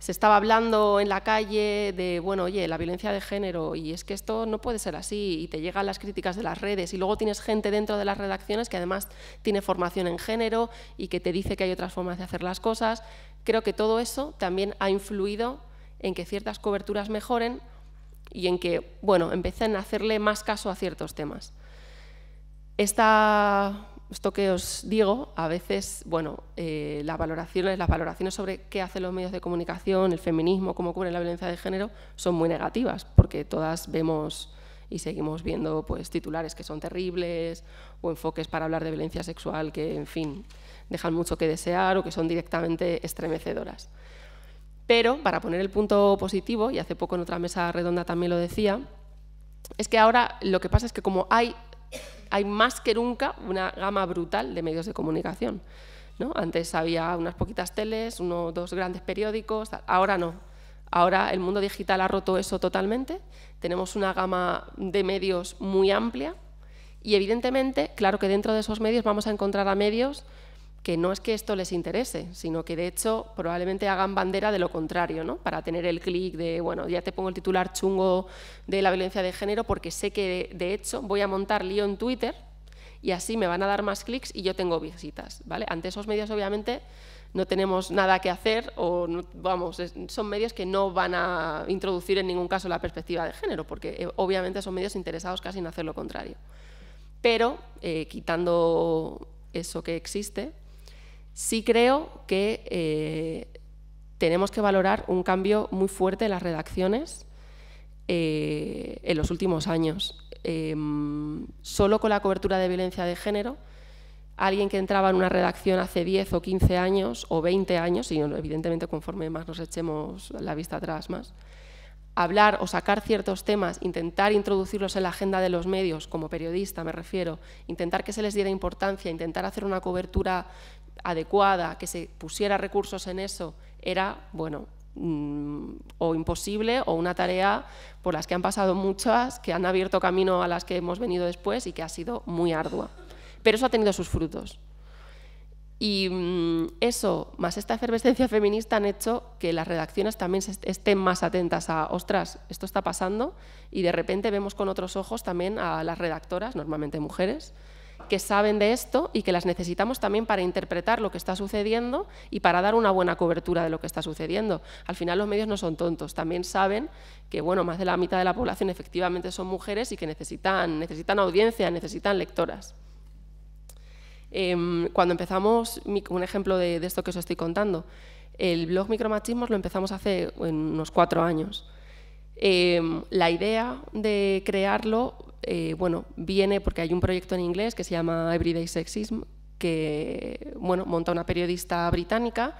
se estaba hablando en la calle de, bueno, oye, la violencia de género, y es que esto no puede ser así, y te llegan las críticas de las redes, y luego tienes gente dentro de las redacciones que además tiene formación en género y que te dice que hay otras formas de hacer las cosas. Creo que todo eso también ha influido en que ciertas coberturas mejoren y en que, bueno, empiecen a hacerle más caso a ciertos temas. Esta... Esto que os digo, a veces, bueno, eh, las valoraciones, las valoraciones sobre qué hacen los medios de comunicación, el feminismo, cómo cubren la violencia de género, son muy negativas, porque todas vemos y seguimos viendo pues titulares que son terribles o enfoques para hablar de violencia sexual que, en fin, dejan mucho que desear o que son directamente estremecedoras. Pero, para poner el punto positivo, y hace poco en otra mesa redonda también lo decía, es que ahora lo que pasa es que como hay... hay más que nunca una gama brutal de medios de comunicación, ¿no? Antes había unas poquitas teles, uno, dos grandes periódicos, tal. Ahora no. Ahora el mundo digital ha roto eso totalmente. Tenemos una gama de medios muy amplia y, evidentemente, claro que dentro de esos medios vamos a encontrar a medios que no es que esto les interese, sino que, de hecho, probablemente hagan bandera de lo contrario, ¿no? Para tener el clic de, bueno, ya te pongo el titular chungo de la violencia de género porque sé que, de hecho, voy a montar lío en Twitter y así me van a dar más clics y yo tengo visitas, ¿vale? Ante esos medios, obviamente, no tenemos nada que hacer o, no, vamos, son medios que no van a introducir en ningún caso la perspectiva de género porque, obviamente, son medios interesados casi en hacer lo contrario. Pero, eh, quitando eso que existe, sí creo que eh, tenemos que valorar un cambio muy fuerte en las redacciones eh, en los últimos años. Eh, solo con la cobertura de violencia de género, alguien que entraba en una redacción hace diez o quince años o veinte años, y evidentemente conforme más nos echemos la vista atrás más, hablar o sacar ciertos temas, intentar introducirlos en la agenda de los medios, como periodista me refiero, intentar que se les diera importancia, intentar hacer una cobertura adecuada, que se pusiera recursos en eso, era, bueno, mmm, o imposible o una tarea por las que han pasado muchas, que han abierto camino a las que hemos venido después y que ha sido muy ardua. Pero eso ha tenido sus frutos. Y mmm, eso, más esta efervescencia feminista, han hecho que las redacciones también estén más atentas a, ostras, esto está pasando, y de repente vemos con otros ojos también a las redactoras, normalmente mujeres, que saben de esto y que las necesitamos también para interpretar lo que está sucediendo y para dar una buena cobertura de lo que está sucediendo. Al final los medios no son tontos, también saben que, bueno, más de la mitad de la población efectivamente son mujeres y que necesitan, necesitan audiencia, necesitan lectoras. Eh, cuando empezamos, un ejemplo de, de esto que os estoy contando, el blog Micromachismos lo empezamos hace unos cuatro años. Eh, la idea de crearlo, Eh, bueno, viene porque hay un proyecto en inglés que se llama Everyday Sexism, que, bueno, monta una periodista británica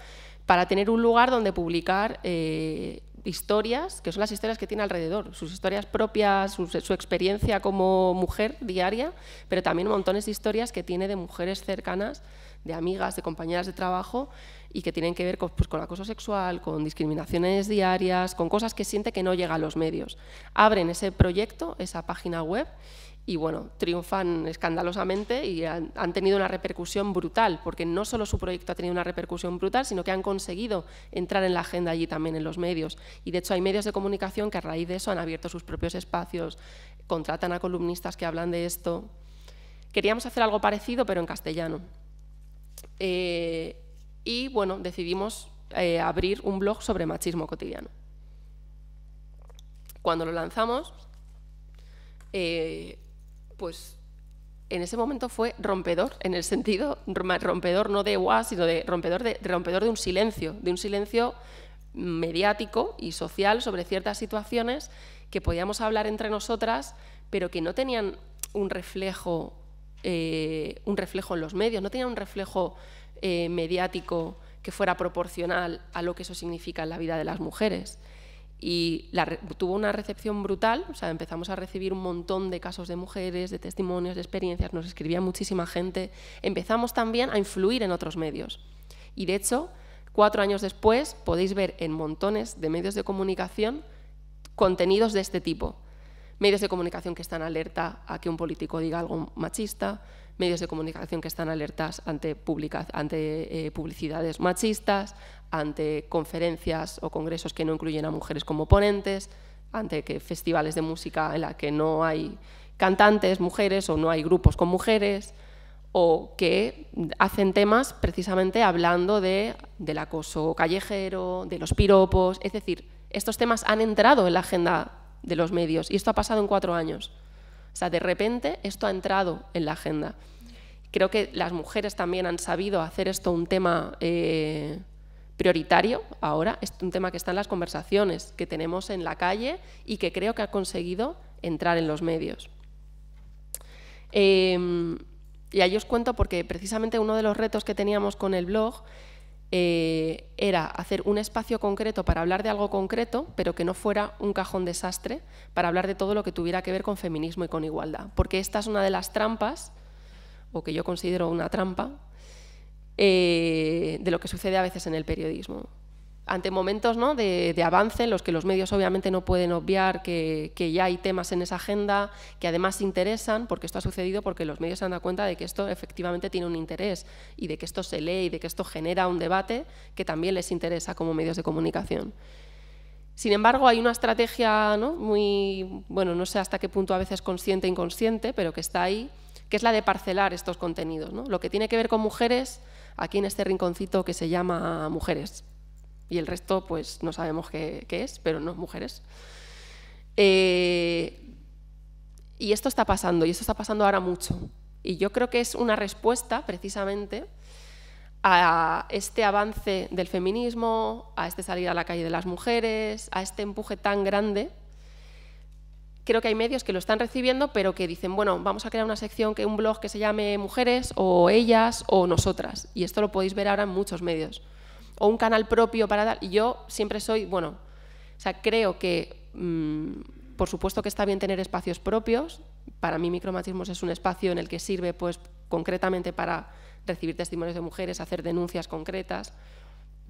para tener un lugar donde publicar eh, historias, que son las historias que tiene alrededor, sus historias propias, su, su experiencia como mujer diaria, pero también montones de historias que tiene de mujeres cercanas, de amigas, de compañeras de trabajo, y que tienen que ver con, pues, con acoso sexual, con discriminaciones diarias, con cosas que siente que no llega a los medios. Abren ese proyecto, esa página web, y bueno, triunfan escandalosamente y han, han tenido una repercusión brutal, porque no solo su proyecto ha tenido una repercusión brutal, sino que han conseguido entrar en la agenda allí también en los medios. Y de hecho hay medios de comunicación que a raíz de eso han abierto sus propios espacios, contratan a columnistas que hablan de esto. Queríamos hacer algo parecido, pero en castellano. Eh, y bueno, decidimos eh, abrir un blog sobre machismo cotidiano. Cuando lo lanzamos, eh, pues en ese momento fue rompedor, en el sentido rompedor no de guau, sino de rompedor de, rompedor de un silencio, de un silencio mediático y social sobre ciertas situaciones que podíamos hablar entre nosotras, pero que no tenían un reflejo, eh, un reflejo en los medios, no tenían un reflejo eh, mediático que fuera proporcional a lo que eso significa en la vida de las mujeres. Y la, tuvo una recepción brutal, o sea, empezamos a recibir un montón de casos de mujeres, de testimonios, de experiencias, nos escribía muchísima gente. Empezamos también a influir en otros medios. Y de hecho, cuatro años después, podéis ver en montones de medios de comunicación contenidos de este tipo. Medios de comunicación que están alerta a que un político diga algo machista, medios de comunicación que están alertas ante, publica, ante eh, publicidades machistas, ante conferencias o congresos que no incluyen a mujeres como ponentes, ante que festivales de música en la que no hay cantantes mujeres o no hay grupos con mujeres, o que hacen temas precisamente hablando de, del acoso callejero, de los piropos. Es decir, estos temas han entrado en la agenda de los medios y esto ha pasado en cuatro años. O sea, de repente esto ha entrado en la agenda. Creo que las mujeres también han sabido hacer esto un tema eh, prioritario ahora, es un tema que está en las conversaciones que tenemos en la calle y que creo que ha conseguido entrar en los medios. Eh, y ahí os cuento porque precisamente uno de los retos que teníamos con el blog Eh, era hacer un espacio concreto para hablar de algo concreto, pero que no fuera un cajón desastre, para hablar de todo lo que tuviera que ver con feminismo y con igualdad. Porque esta es una de las trampas, o que yo considero una trampa, eh, de lo que sucede a veces en el periodismo. Ante momentos, ¿no?, de, de avance en los que los medios obviamente no pueden obviar que, que ya hay temas en esa agenda, que además interesan, porque esto ha sucedido porque los medios se han dado cuenta de que esto efectivamente tiene un interés y de que esto se lee y de que esto genera un debate que también les interesa como medios de comunicación. Sin embargo, hay una estrategia, ¿no?, muy, bueno, no sé hasta qué punto a veces consciente e inconsciente, pero que está ahí, que es la de parcelar estos contenidos, ¿no? Lo que tiene que ver con mujeres, aquí en este rinconcito que se llama mujeres. Y el resto, pues, no sabemos qué, qué es, pero no, mujeres. Eh, y esto está pasando, y esto está pasando ahora mucho. Y yo creo que es una respuesta, precisamente, a este avance del feminismo, a este salir a la calle de las mujeres, a este empuje tan grande. Creo que hay medios que lo están recibiendo, pero que dicen, bueno, vamos a crear una sección, que un blog que se llame Mujeres, o Ellas, o Nosotras. Y esto lo podéis ver ahora en muchos medios. O un canal propio para dar. Yo siempre soy, bueno, o sea, creo que, mmm, por supuesto que está bien tener espacios propios. Para mí Micromachismos es un espacio en el que sirve, pues, concretamente para recibir testimonios de mujeres, hacer denuncias concretas.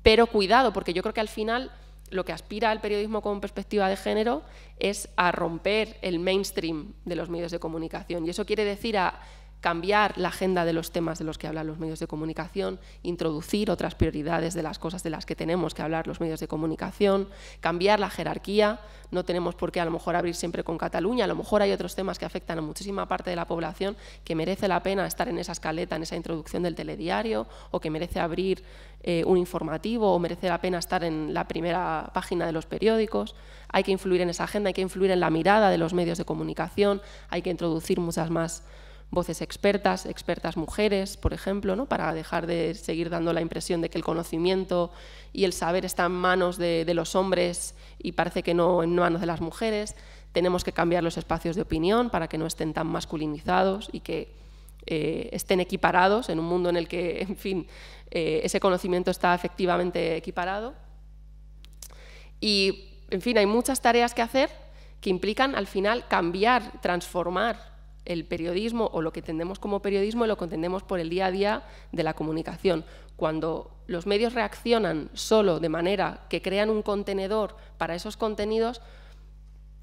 Pero cuidado, porque yo creo que al final lo que aspira el periodismo con perspectiva de género es a romper el mainstream de los medios de comunicación. Y eso quiere decir a cambiar la agenda de los temas de los que hablan los medios de comunicación, introducir otras prioridades de las cosas de las que tenemos que hablar los medios de comunicación, cambiar la jerarquía. No tenemos por qué a lo mejor abrir siempre con Cataluña, a lo mejor hay otros temas que afectan a muchísima parte de la población que merece la pena estar en esa escaleta, en esa introducción del telediario, o que merece abrir eh, un informativo, o merece la pena estar en la primera página de los periódicos. Hay que influir en esa agenda, hay que influir en la mirada de los medios de comunicación, hay que introducir muchas más voces expertas, expertas mujeres, por ejemplo, ¿no?, para dejar de seguir dando la impresión de que el conocimiento y el saber está en manos de, de los hombres y parece que no en manos de las mujeres. Tenemos que cambiar los espacios de opinión para que no estén tan masculinizados y que eh, estén equiparados en un mundo en el que, en fin, eh, ese conocimiento está efectivamente equiparado. Y, en fin, hay muchas tareas que hacer que implican, al final, cambiar, transformar el periodismo o lo que entendemos como periodismo y lo que entendemos por el día a día de la comunicación. Cuando los medios reaccionan solo de manera que crean un contenedor para esos contenidos,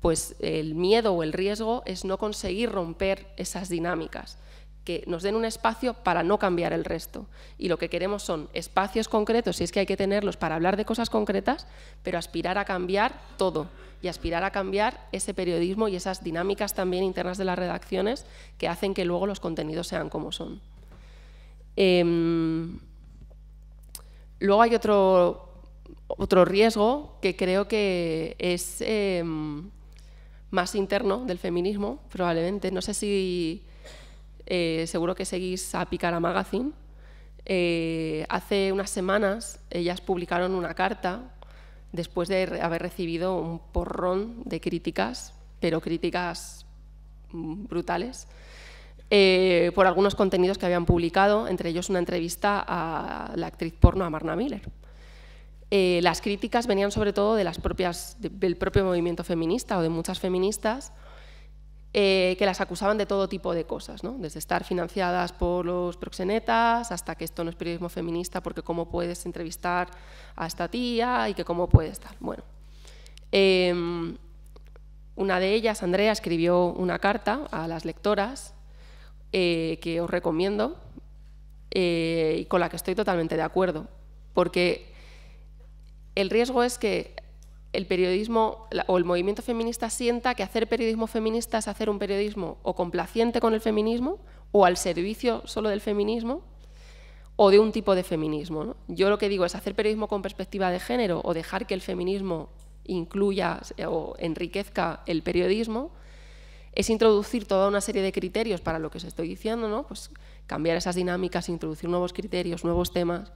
pues el miedo o el riesgo es no conseguir romper esas dinámicas, que nos den un espacio para no cambiar el resto. Y lo que queremos son espacios concretos, si es que hay que tenerlos, para hablar de cosas concretas, pero aspirar a cambiar todo. Y aspirar a cambiar ese periodismo y esas dinámicas también internas de las redacciones que hacen que luego los contenidos sean como son. Eh, luego hay otro, otro riesgo que creo que es eh, más interno del feminismo, probablemente. No sé si... Eh, seguro que seguís a Picara Magazine. Eh, hace unas semanas ellas publicaron una carta después de haber recibido un porrón de críticas, pero críticas brutales, eh, por algunos contenidos que habían publicado, entre ellos una entrevista a la actriz porno Amarna Miller. Eh, las críticas venían sobre todo de las propias, de, del propio movimiento feminista o de muchas feministas, Eh, que las acusaban de todo tipo de cosas, ¿no? Desde estar financiadas por los proxenetas hasta que esto no es periodismo feminista porque cómo puedes entrevistar a esta tía y que cómo puede estar. Bueno, eh, una de ellas, Andrea, escribió una carta a las lectoras eh, que os recomiendo eh, y con la que estoy totalmente de acuerdo, porque el riesgo es que el periodismo o el movimiento feminista sienta que hacer periodismo feminista es hacer un periodismo o complaciente con el feminismo o al servicio solo del feminismo o de un tipo de feminismo, ¿no? Yo lo que digo es hacer periodismo con perspectiva de género o dejar que el feminismo incluya o enriquezca el periodismo es introducir toda una serie de criterios para lo que os estoy diciendo, ¿no? Pues cambiar esas dinámicas, introducir nuevos criterios, nuevos temas,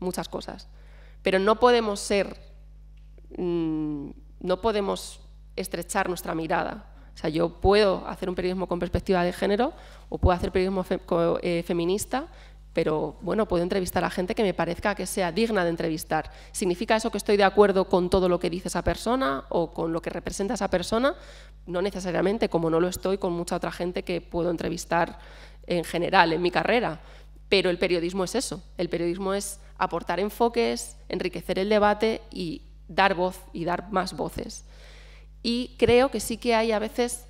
muchas cosas. Pero no podemos ser... no podemos estrechar nuestra mirada. O sea, yo puedo hacer un periodismo con perspectiva de género o puedo hacer periodismo fe, eh, feminista, pero bueno, puedo entrevistar a gente que me parezca que sea digna de entrevistar. ¿Significa eso que estoy de acuerdo con todo lo que dice esa persona o con lo que representa esa persona? No necesariamente, como no lo estoy con mucha otra gente que puedo entrevistar en general en mi carrera. Pero el periodismo es eso. El periodismo es aportar enfoques, enriquecer el debate y dar voz y dar más voces. Y creo que sí que hay a veces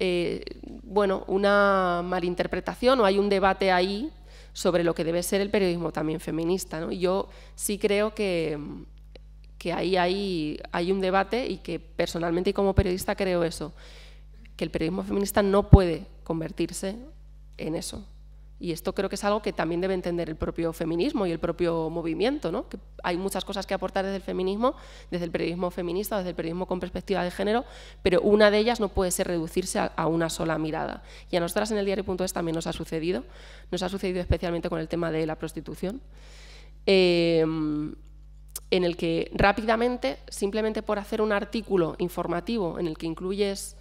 eh, bueno, una malinterpretación o hay un debate ahí sobre lo que debe ser el periodismo también feminista, ¿no? Yo sí creo que, que ahí hay, hay un debate y que personalmente y como periodista creo eso, que el periodismo feminista no puede convertirse en eso. Y esto creo que es algo que también debe entender el propio feminismo y el propio movimiento, ¿no? Que hay muchas cosas que aportar desde el feminismo, desde el periodismo feminista, desde el periodismo con perspectiva de género, pero una de ellas no puede ser reducirse a, a una sola mirada. Y a nosotras en el diario punto es también nos ha sucedido, nos ha sucedido especialmente con el tema de la prostitución, eh, en el que rápidamente, simplemente por hacer un artículo informativo en el que incluyes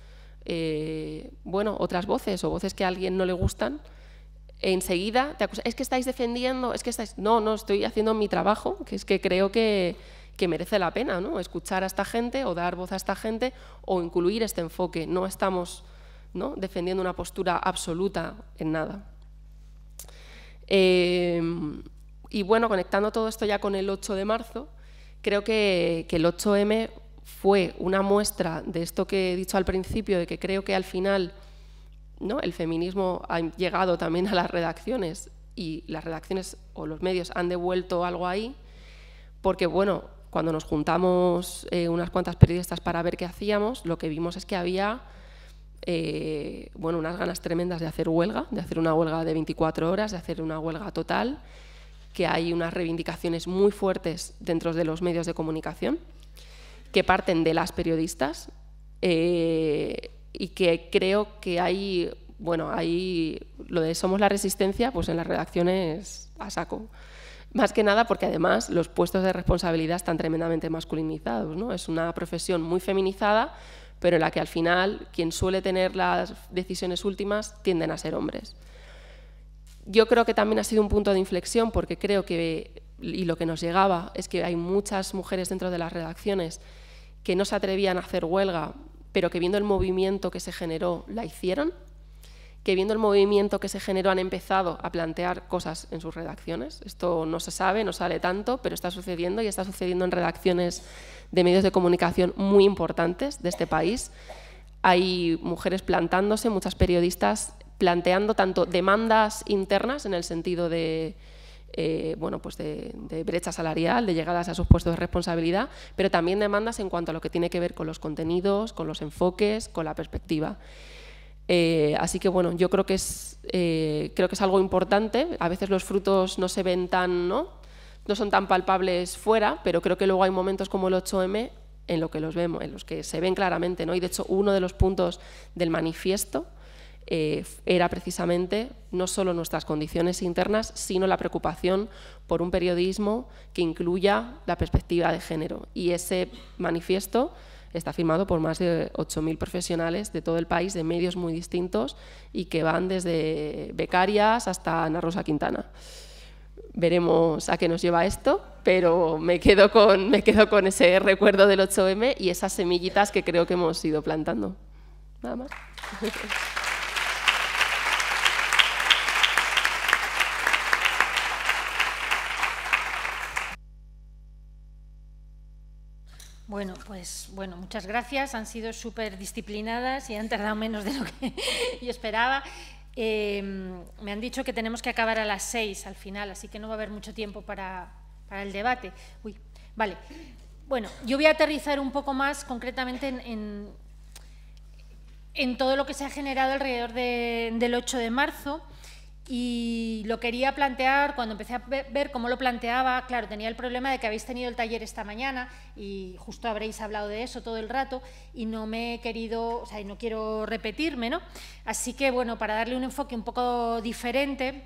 eh, bueno, otras voces o voces que a alguien no le gustan, enseguida te acusan, es que estáis defendiendo, es que estáis... No, no, estoy haciendo mi trabajo, que es que creo que, que merece la pena, ¿no? Escuchar a esta gente o dar voz a esta gente o incluir este enfoque. No estamos, ¿no?, defendiendo una postura absoluta en nada. Eh, y bueno, conectando todo esto ya con el ocho de marzo, creo que, que el ocho eme fue una muestra de esto que he dicho al principio, de que creo que al final... ¿no? El feminismo ha llegado también a las redacciones y las redacciones o los medios han devuelto algo ahí porque, bueno, cuando nos juntamos eh, unas cuantas periodistas para ver qué hacíamos, lo que vimos es que había eh, bueno, unas ganas tremendas de hacer huelga, de hacer una huelga de veinticuatro horas, de hacer una huelga total, que hay unas reivindicaciones muy fuertes dentro de los medios de comunicación que parten de las periodistas, eh, y que creo que hay, bueno, hay lo de somos la resistencia, pues en las redacciones a saco. Más que nada porque además los puestos de responsabilidad están tremendamente masculinizados, ¿no? Es una profesión muy feminizada, pero en la que al final quien suele tener las decisiones últimas tienden a ser hombres. Yo creo que también ha sido un punto de inflexión porque creo que, y lo que nos llegaba, es que hay muchas mujeres dentro de las redacciones que no se atrevían a hacer huelga, pero que viendo el movimiento que se generó la hicieron, que viendo el movimiento que se generó han empezado a plantear cosas en sus redacciones. Esto no se sabe, no sale tanto, pero está sucediendo y está sucediendo en redacciones de medios de comunicación muy importantes de este país. Hay mujeres plantándose, muchas periodistas planteando tanto demandas internas en el sentido de... Eh, bueno, pues de, de brecha salarial, de llegadas a sus puestos de responsabilidad, pero también demandas en cuanto a lo que tiene que ver con los contenidos, con los enfoques, con la perspectiva. Eh, así que bueno, yo creo que es eh, creo que es algo importante. A veces los frutos no se ven tan, ¿no? no son tan palpables fuera, pero creo que luego hay momentos como el ocho eme en lo que los vemos, en los que se ven claramente, ¿no? Y de hecho uno de los puntos del manifiesto eh, era precisamente no solo nuestras condiciones internas, sino la preocupación por un periodismo que incluya la perspectiva de género. Y ese manifiesto está firmado por más de ocho mil profesionales de todo el país, de medios muy distintos y que van desde becarias hasta Ana Rosa Quintana. Veremos a qué nos lleva esto, pero me quedo con, me quedo con ese recuerdo del ocho eme y esas semillitas que creo que hemos ido plantando. Nada más. Bueno, pues bueno, muchas gracias. Han sido súper disciplinadas y han tardado menos de lo que yo esperaba. Eh, me han dicho que tenemos que acabar a las seis al final, así que no va a haber mucho tiempo para, para el debate. Uy, vale. Bueno, yo voy a aterrizar un poco más concretamente en, en, en todo lo que se ha generado alrededor de, del ocho de marzo. Y lo quería plantear, cuando empecé a ver cómo lo planteaba, claro, tenía el problema de que habéis tenido el taller esta mañana y justo habréis hablado de eso todo el rato y no me he querido, o sea, y no quiero repetirme, ¿no? Así que, bueno, para darle un enfoque un poco diferente,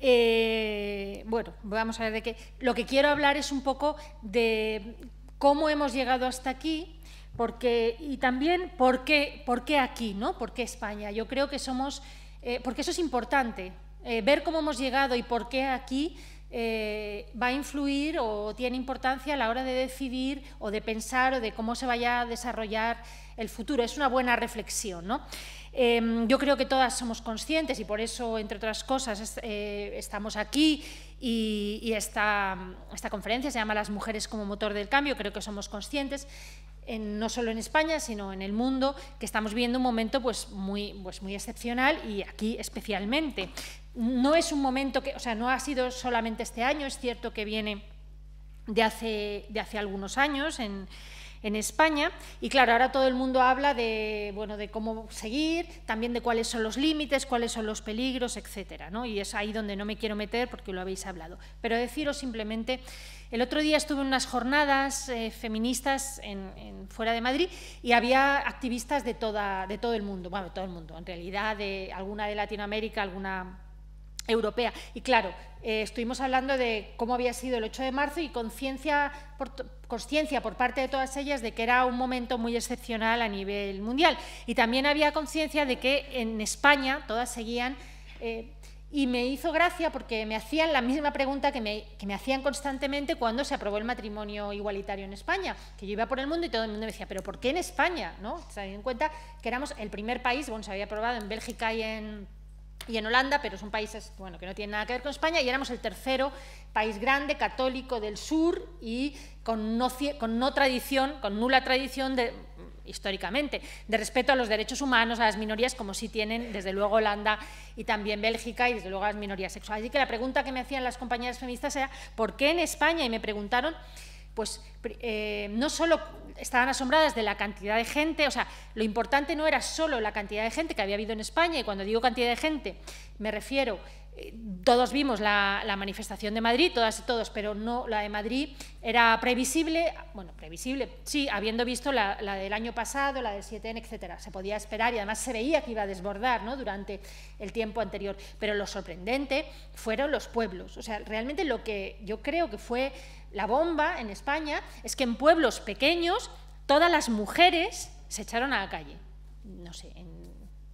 eh, bueno, vamos a ver de qué. Lo que quiero hablar es un poco de cómo hemos llegado hasta aquí. Porque, y también por qué, por qué aquí, ¿no? ¿Por qué España? Yo creo que somos... Eh, porque eso es importante, eh, ver cómo hemos llegado y por qué aquí eh, va a influir o tiene importancia a la hora de decidir o de pensar o de cómo se vaya a desarrollar el futuro. Es una buena reflexión, ¿no? Eh, yo creo que todas somos conscientes y por eso, entre otras cosas, es, eh, estamos aquí y, y esta, esta conferencia se llama Las mujeres como motor del cambio. Creo que somos conscientes. En, no solo en España, sino en el mundo, que estamos viendo un momento pues, muy, pues, muy excepcional y aquí especialmente. No es un momento que, o sea, no ha sido solamente este año, es cierto que viene de hace, de hace algunos años en, en España y claro, ahora todo el mundo habla de, bueno, de cómo seguir, también de cuáles son los límites, cuáles son los peligros, etcétera, ¿no? Y es ahí donde no me quiero meter porque lo habéis hablado, pero deciros simplemente... El otro día estuve en unas jornadas eh, feministas en, en, fuera de Madrid y había activistas de, toda, de todo el mundo, bueno, de todo el mundo, en realidad, de alguna de Latinoamérica, alguna europea. Y claro, eh, estuvimos hablando de cómo había sido el ocho de marzo y conciencia por, consciencia por parte de todas ellas de que era un momento muy excepcional a nivel mundial. Y también había conciencia de que en España todas seguían... Eh, Y me hizo gracia porque me hacían la misma pregunta que me, que me hacían constantemente cuando se aprobó el matrimonio igualitario en España, que yo iba por el mundo y todo el mundo me decía, ¿pero por qué en España? ¿No? Teniendo en cuenta que éramos el primer país, bueno, se había aprobado en Bélgica y en, y en Holanda, pero son países bueno, que no tienen nada que ver con España, y éramos el tercero país grande, católico del sur y con no, con no tradición, con nula tradición de... históricamente, de respeto a los derechos humanos, a las minorías, como sí tienen, desde luego, Holanda y también Bélgica y, desde luego, a las minorías sexuales. Así que la pregunta que me hacían las compañeras feministas era ¿por qué en España? Y me preguntaron, pues, eh, no solo estaban asombradas de la cantidad de gente, o sea, lo importante no era solo la cantidad de gente que había habido en España, y cuando digo cantidad de gente me refiero... Todos vimos la, la manifestación de Madrid, todas y todos, pero no la de Madrid era previsible, bueno, previsible, sí, habiendo visto la, la del año pasado, la del siete eme, etcétera. Se podía esperar y además se veía que iba a desbordar, ¿no?, durante el tiempo anterior. Pero lo sorprendente fueron los pueblos. O sea, realmente lo que yo creo que fue la bomba en España es que en pueblos pequeños todas las mujeres se echaron a la calle. No sé, en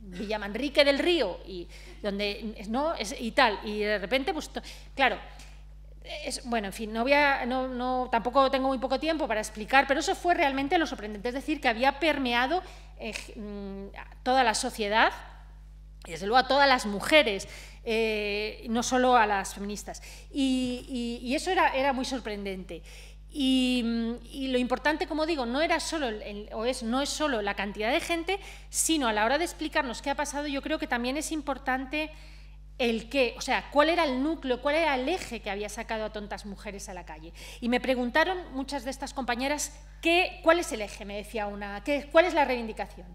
Villamanrique del Río y donde no es, y tal y de repente pues to, claro es, bueno en fin no voy a, no, no tampoco tengo muy poco tiempo para explicar, pero eso fue realmente lo sorprendente, es decir, que había permeado eh, toda la sociedad y desde luego a todas las mujeres, eh, no solo a las feministas y, y, y eso era, era muy sorprendente. Y, y lo importante, como digo, no era solo el, o es, no es solo la cantidad de gente, sino a la hora de explicarnos qué ha pasado, yo creo que también es importante el qué, o sea, cuál era el núcleo, cuál era el eje que había sacado a tantas mujeres a la calle. Y me preguntaron muchas de estas compañeras qué, cuál es el eje, me decía una, qué, cuál es la reivindicación.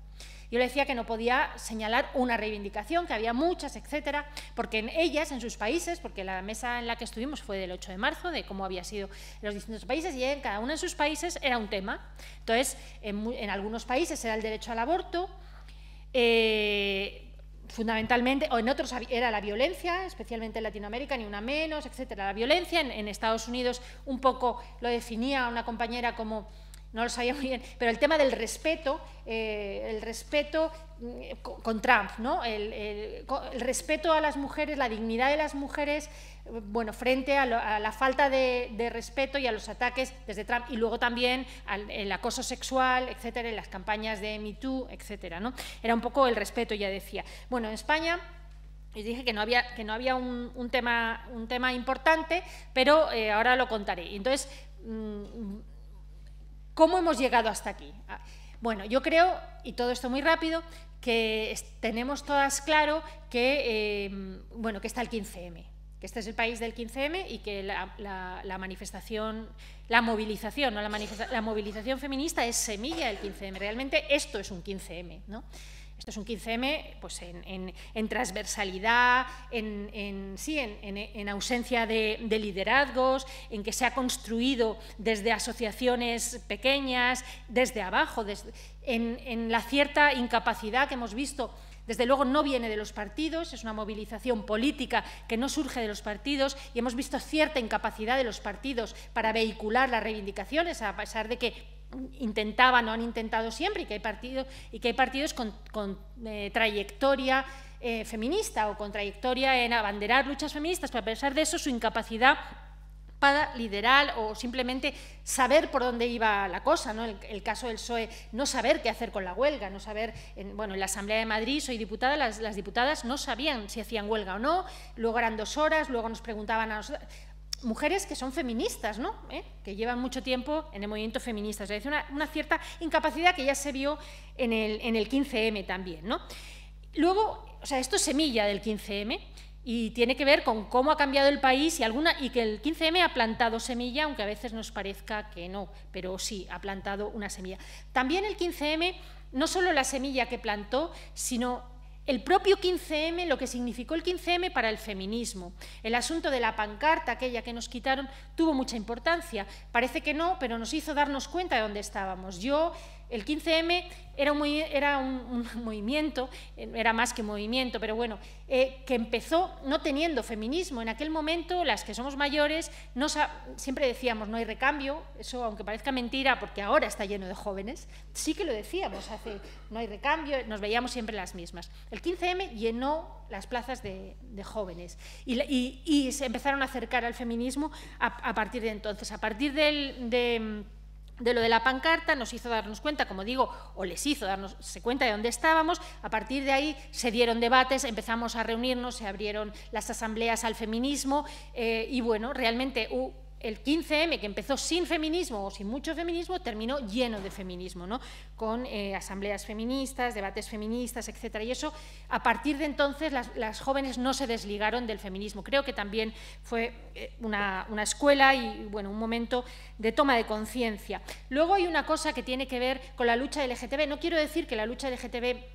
Yo le decía que no podía señalar una reivindicación, que había muchas, etcétera, porque en ellas, en sus países, porque la mesa en la que estuvimos fue del ocho de marzo, de cómo había sido en los distintos países, y en cada uno de sus países era un tema. Entonces, en, en algunos países era el derecho al aborto, eh, fundamentalmente, o en otros era la violencia, especialmente en Latinoamérica, ni una menos, etcétera. La violencia en, en Estados Unidos un poco lo definía una compañera como… no lo sabía muy bien, pero el tema del respeto, eh, el respeto con Trump, ¿no? El, el, el respeto a las mujeres, la dignidad de las mujeres, bueno, frente a, lo, a la falta de, de respeto y a los ataques desde Trump, y luego también al el acoso sexual, etcétera, en las campañas de Me Too, etcétera, ¿no? Era un poco el respeto, ya decía. Bueno, en España… Yo dije que no había, que no había un, un, tema, un tema importante, pero eh, ahora lo contaré. Entonces… Mmm, ¿cómo hemos llegado hasta aquí? Bueno, yo creo, y todo esto muy rápido, que tenemos todas claro que, eh, bueno, que está el quince eme, que este es el país del quince eme y que la, la, la manifestación, la movilización, ¿no? la, manifesta la movilización feminista es semilla del quince eme. Realmente esto es un quince eme, ¿no? Esto es un quince eme pues en, en, en transversalidad, en, en, sí, en, en, en ausencia de, de liderazgos, en que se ha construido desde asociaciones pequeñas, desde abajo, desde, en, en la cierta incapacidad que hemos visto. Desde luego no viene de los partidos, es una movilización política que no surge de los partidos, y hemos visto cierta incapacidad de los partidos para vehicular las reivindicaciones, a pesar de que intentaban o han intentado siempre, y que hay partidos, y que hay partidos con, con eh, trayectoria eh, feminista o con trayectoria en abanderar luchas feministas, pero a pesar de eso su incapacidad para liderar o simplemente saber por dónde iba la cosa, ¿no? El, el caso del P S O E, no saber qué hacer con la huelga, no saber, en, bueno, en la Asamblea de Madrid, soy diputada, las, las diputadas no sabían si hacían huelga o no, luego eran dos horas, luego nos preguntaban a nosotros… Mujeres que son feministas, ¿no? ¿Eh? Que llevan mucho tiempo en el movimiento feminista. O sea, es una, una cierta incapacidad que ya se vio en el, en el quince eme también, ¿no? Luego, o sea, esto es semilla del quince eme y tiene que ver con cómo ha cambiado el país y, alguna, y que el quince eme ha plantado semilla, aunque a veces nos parezca que no, pero sí, ha plantado una semilla. También el quince eme, no solo la semilla que plantó, sino… el propio quince eme, lo que significó el quince eme para el feminismo. El asunto de la pancarta, aquella que nos quitaron, tuvo mucha importancia. Parece que no, pero nos hizo darnos cuenta de dónde estábamos. Yo, el quince eme era un, era un, un movimiento, era más que movimiento, pero bueno, eh, que empezó no teniendo feminismo. En aquel momento, las que somos mayores, no siempre decíamos no hay recambio, eso aunque parezca mentira, porque ahora está lleno de jóvenes, sí que lo decíamos, hace no hay recambio, nos veíamos siempre las mismas. El quince eme llenó las plazas de, de jóvenes y, y, y se empezaron a acercar al feminismo a, a partir de entonces. A partir del, de, de lo de la pancarta nos hizo darnos cuenta, como digo, o les hizo darnos cuenta de dónde estábamos. A partir de ahí se dieron debates, empezamos a reunirnos, se abrieron las asambleas al feminismo eh, y bueno, realmente… Uh, el quince eme, que empezó sin feminismo o sin mucho feminismo, terminó lleno de feminismo, ¿no? Con eh, asambleas feministas, debates feministas, etcétera. Y eso, a partir de entonces, las, las jóvenes no se desligaron del feminismo. Creo que también fue eh, una, una escuela y, bueno, un momento de toma de conciencia. Luego hay una cosa que tiene que ver con la lucha ele ge te be. No quiero decir que la lucha ele ge te be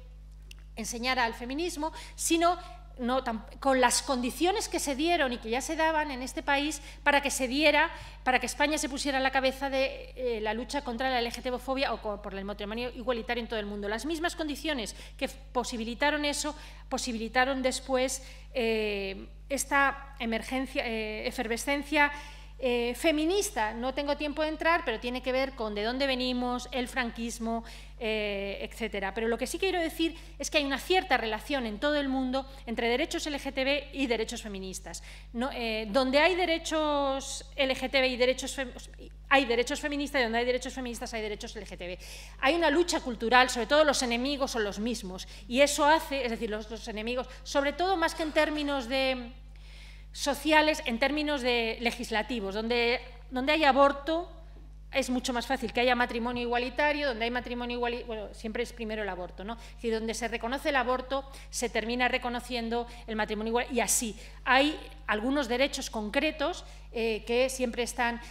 enseñara al feminismo, sino… No, con las condiciones que se dieron y que ya se daban en este país para que se diera, para que España se pusiera a la cabeza de eh, la lucha contra la ele ge te be-fobia o con, por el matrimonio igualitario en todo el mundo. Las mismas condiciones que posibilitaron eso, posibilitaron después eh, esta emergencia, eh, efervescencia eh, feminista. No tengo tiempo de entrar, pero tiene que ver con de dónde venimos, el franquismo… Eh, etcétera. Pero lo que sí quiero decir es que hay una cierta relación en todo el mundo entre derechos ele ge te be y derechos feministas. No, eh, donde hay derechos ele ge te be y derechos feministas, hay derechos feministas, y donde hay derechos feministas hay derechos ele ge te be. Hay una lucha cultural, sobre todo los enemigos son los mismos, y eso hace, es decir, los, los enemigos, sobre todo más que en términos de sociales, en términos de legislativos, donde, donde hay aborto, es mucho más fácil que haya matrimonio igualitario, donde hay matrimonio igualitario, bueno, siempre es primero el aborto, ¿no? Es decir, donde se reconoce el aborto, se termina reconociendo el matrimonio igualitario, y así. Hay algunos derechos concretos eh, que siempre están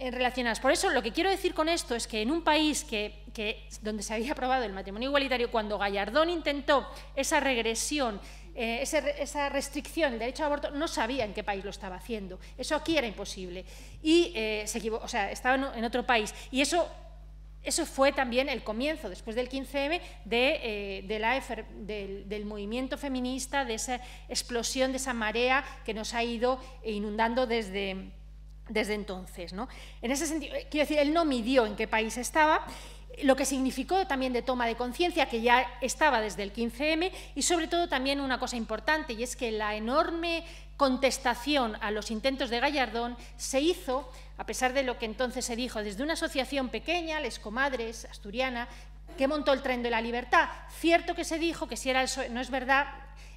relacionadas. Por eso, lo que quiero decir con esto es que en un país que, que, donde se había aprobado el matrimonio igualitario, cuando Gallardón intentó esa regresión, eh, esa, esa restricción del derecho al aborto, no sabía en qué país lo estaba haciendo. Eso aquí era imposible. Y eh, se equivocó, o sea, estaba en otro país. Y eso... Eso fue también el comienzo, después del quince eme, de, eh, de la, del, del movimiento feminista, de esa explosión, de esa marea que nos ha ido inundando desde, desde entonces, ¿no? En ese sentido, quiero decir, él no midió en qué país estaba, lo que significó también de toma de conciencia, que ya estaba desde el quince eme, y sobre todo también una cosa importante, y es que la enorme contestación a los intentos de Gallardón se hizo, a pesar de lo que entonces se dijo, desde una asociación pequeña, les Comadres, asturiana, que montó el Tren de la Libertad. Cierto que se dijo que si era el P S O E, no es verdad,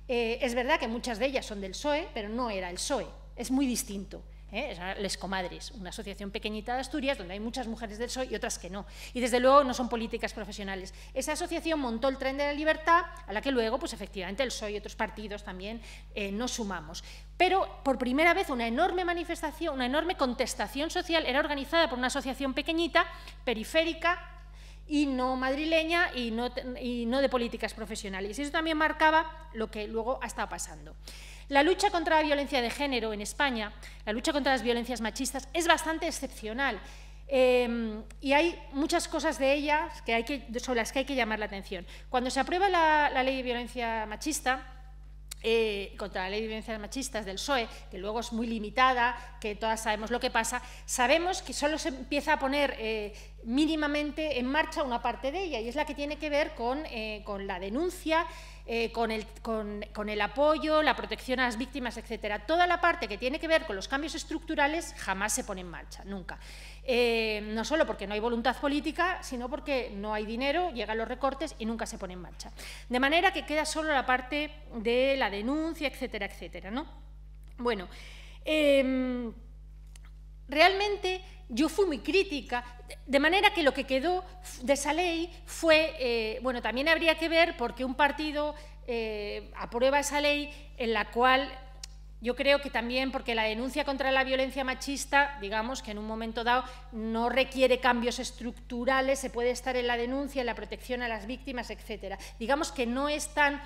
eh, es verdad que muchas de ellas son del P S O E, pero no era el P S O E, es muy distinto. ¿Eh? Les Comadres, una asociación pequeñita de Asturias donde hay muchas mujeres del P S O E y otras que no. Y desde luego no son políticas profesionales. Esa asociación montó el Tren de la Libertad, a la que luego, pues efectivamente, el P S O E y otros partidos también eh, nos sumamos. Pero por primera vez una enorme manifestación, una enorme contestación social era organizada por una asociación pequeñita, periférica y no madrileña y no, y no de políticas profesionales. Y eso también marcaba lo que luego ha estado pasando. La lucha contra la violencia de género en España, la lucha contra las violencias machistas, es bastante excepcional eh, y hay muchas cosas de ellas que hay que, sobre las que hay que llamar la atención. Cuando se aprueba la, la ley de violencia machista, Eh, contra la ley de violencias machistas del P S O E, que luego es muy limitada, que todas sabemos lo que pasa, sabemos que solo se empieza a poner eh, mínimamente en marcha una parte de ella, y es la que tiene que ver con, eh, con la denuncia, eh, con, el, con, con el apoyo, la protección a las víctimas, etcétera. Toda la parte que tiene que ver con los cambios estructurales jamás se pone en marcha, nunca. Eh, no solo porque no hay voluntad política, sino porque no hay dinero, llegan los recortes y nunca se pone en marcha. De manera que queda solo la parte de la denuncia, etcétera, etcétera, ¿no? Bueno, eh, realmente yo fui muy crítica, de manera que lo que quedó de esa ley fue, eh, bueno, también habría que ver porque un partido eh, aprueba esa ley en la cual... Yo creo que también porque la denuncia contra la violencia machista, digamos que en un momento dado no requiere cambios estructurales, se puede estar en la denuncia, en la protección a las víctimas, etcétera. Digamos que no es tan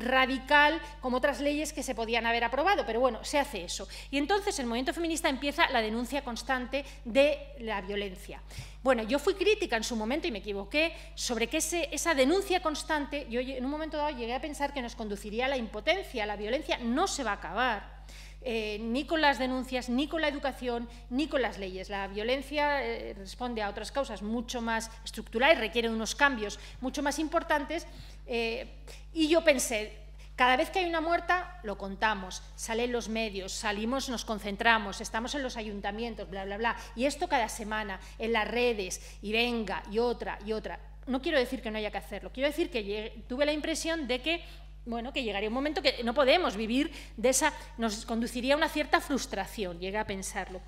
radical como otras leyes que se podían haber aprobado, pero bueno, se hace eso. Y entonces el movimiento feminista empieza la denuncia constante de la violencia. Bueno, yo fui crítica en su momento y me equivoqué sobre que ese, esa denuncia constante, yo en un momento dado llegué a pensar que nos conduciría a la impotencia, la violencia no se va a acabar. Eh, ni con las denuncias, ni con la educación, ni con las leyes. La violencia eh, responde a otras causas mucho más estructurales, requiere unos cambios mucho más importantes. Eh, y yo pensé, cada vez que hay una muerta, lo contamos, salen los medios, salimos, nos concentramos, estamos en los ayuntamientos, bla, bla, bla. Y esto cada semana, en las redes, y venga, y otra, y otra. No quiero decir que no haya que hacerlo, quiero decir que llegué, tuve la impresión de que Bueno, que llegaría un momento que no podemos vivir de esa, nos conduciría a una cierta frustración, llega a pensarlo.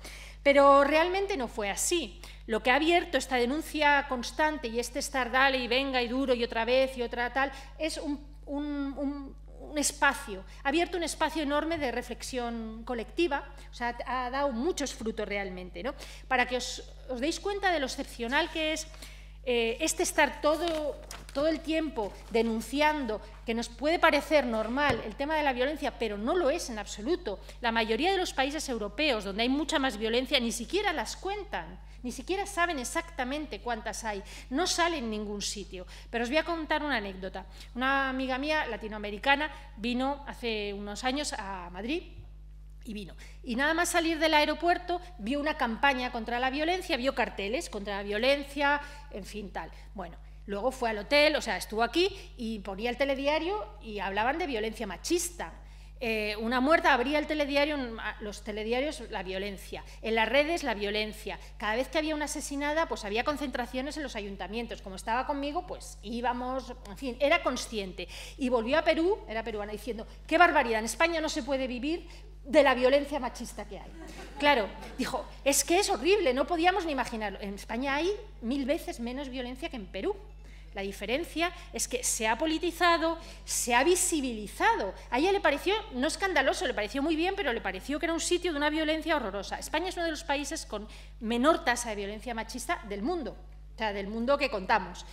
Pero realmente no fue así. Lo que ha abierto esta denuncia constante y este estar dale y venga y duro y otra vez y otra tal, es un, un, un, un espacio, ha abierto un espacio enorme de reflexión colectiva, o sea, ha dado muchos frutos realmente, ¿no? Para que os, os deis cuenta de lo excepcional que es eh, este estar todo... todo el tiempo denunciando, que nos puede parecer normal el tema de la violencia, pero no lo es en absoluto. La mayoría de los países europeos, donde hay mucha más violencia, ni siquiera las cuentan, ni siquiera saben exactamente cuántas hay, no sale en ningún sitio. Pero os voy a contar una anécdota. Una amiga mía latinoamericana vino hace unos años a Madrid, y vino. Y nada más salir del aeropuerto, vio una campaña contra la violencia, vio carteles contra la violencia, en fin, tal. Bueno. Luego fue al hotel, o sea, estuvo aquí y ponía el telediario y hablaban de violencia machista. Eh, una muerta abría el telediario, los telediarios, la violencia. En las redes, la violencia. Cada vez que había una asesinada, pues había concentraciones en los ayuntamientos. Como estaba conmigo, pues íbamos, en fin, era consciente. Y volvió a Perú, era peruana, diciendo, qué barbaridad, en España no se puede vivir de la violencia machista que hay. Claro, dijo, es que es horrible, no podíamos ni imaginarlo. En España hay mil veces menos violencia que en Perú. La diferencia es que se ha politizado, se ha visibilizado. A ella le pareció, no escandaloso, le pareció muy bien, pero le pareció que era un sitio de una violencia horrorosa. España es uno de los países con menor tasa de violencia machista del mundo, o sea, del mundo que contamos.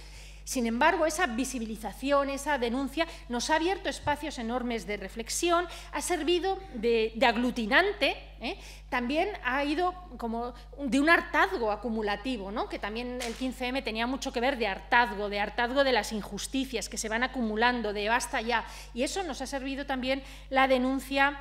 Sin embargo, esa visibilización, esa denuncia, nos ha abierto espacios enormes de reflexión, ha servido de, de aglutinante, ¿eh? También ha ido como de un hartazgo acumulativo, ¿no? Que también el quince eme tenía mucho que ver de hartazgo, de hartazgo de las injusticias que se van acumulando, de basta ya. Y eso nos ha servido también la denuncia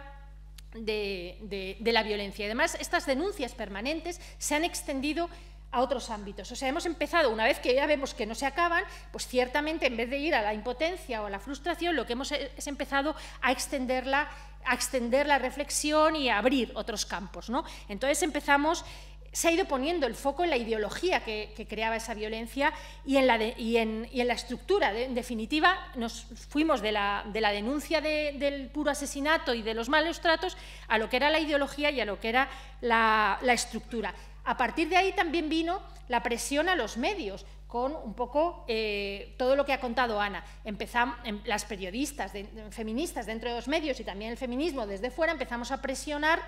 de, de, de la violencia. Y además, estas denuncias permanentes se han extendido a otros ámbitos. O sea, hemos empezado, una vez que ya vemos que no se acaban, pues ciertamente en vez de ir a la impotencia o a la frustración, lo que hemos es empezado a extenderla, a extender la reflexión y a abrir otros campos, ¿no? Entonces empezamos, se ha ido poniendo el foco en la ideología que, que creaba esa violencia y en la, de, y en, y en la estructura. En definitiva, nos fuimos de la, de la denuncia de, del puro asesinato y de los malos tratos a lo que era la ideología y a lo que era la, la estructura. A partir de ahí también vino la presión a los medios, con un poco eh, todo lo que ha contado Ana. Empezamos, en, las periodistas de, de, feministas dentro de los medios y también el feminismo desde fuera, empezamos a presionar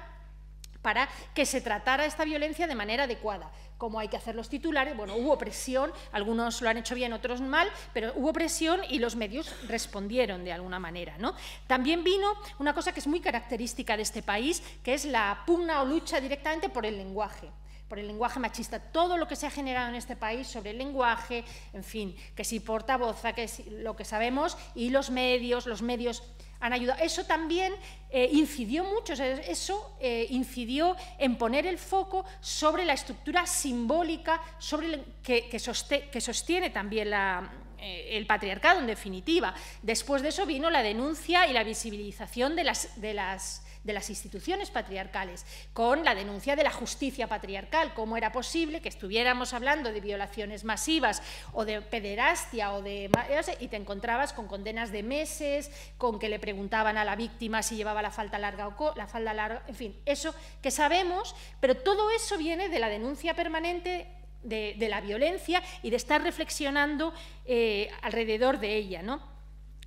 para que se tratara esta violencia de manera adecuada. Como hay que hacer los titulares, bueno, hubo presión, algunos lo han hecho bien, otros mal, pero hubo presión y los medios respondieron de alguna manera, ¿no? También vino una cosa que es muy característica de este país, que es la pugna o lucha directamente por el lenguaje. Por el lenguaje machista, todo lo que se ha generado en este país sobre el lenguaje, en fin, que si portavoza, que si, lo que sabemos, y los medios, los medios han ayudado. Eso también eh, incidió mucho, o sea, eso eh, incidió en poner el foco sobre la estructura simbólica sobre el, que, que, soste, que sostiene también la, eh, el patriarcado, en definitiva. Después de eso vino la denuncia y la visibilización de las... de las de las instituciones patriarcales, con la denuncia de la justicia patriarcal, cómo era posible que estuviéramos hablando de violaciones masivas o de pederastia o de, y te encontrabas con condenas de meses, con que le preguntaban a la víctima si llevaba la falda larga o la falda larga, en fin, eso que sabemos, pero todo eso viene de la denuncia permanente de, de la violencia y de estar reflexionando eh, alrededor de ella, ¿no?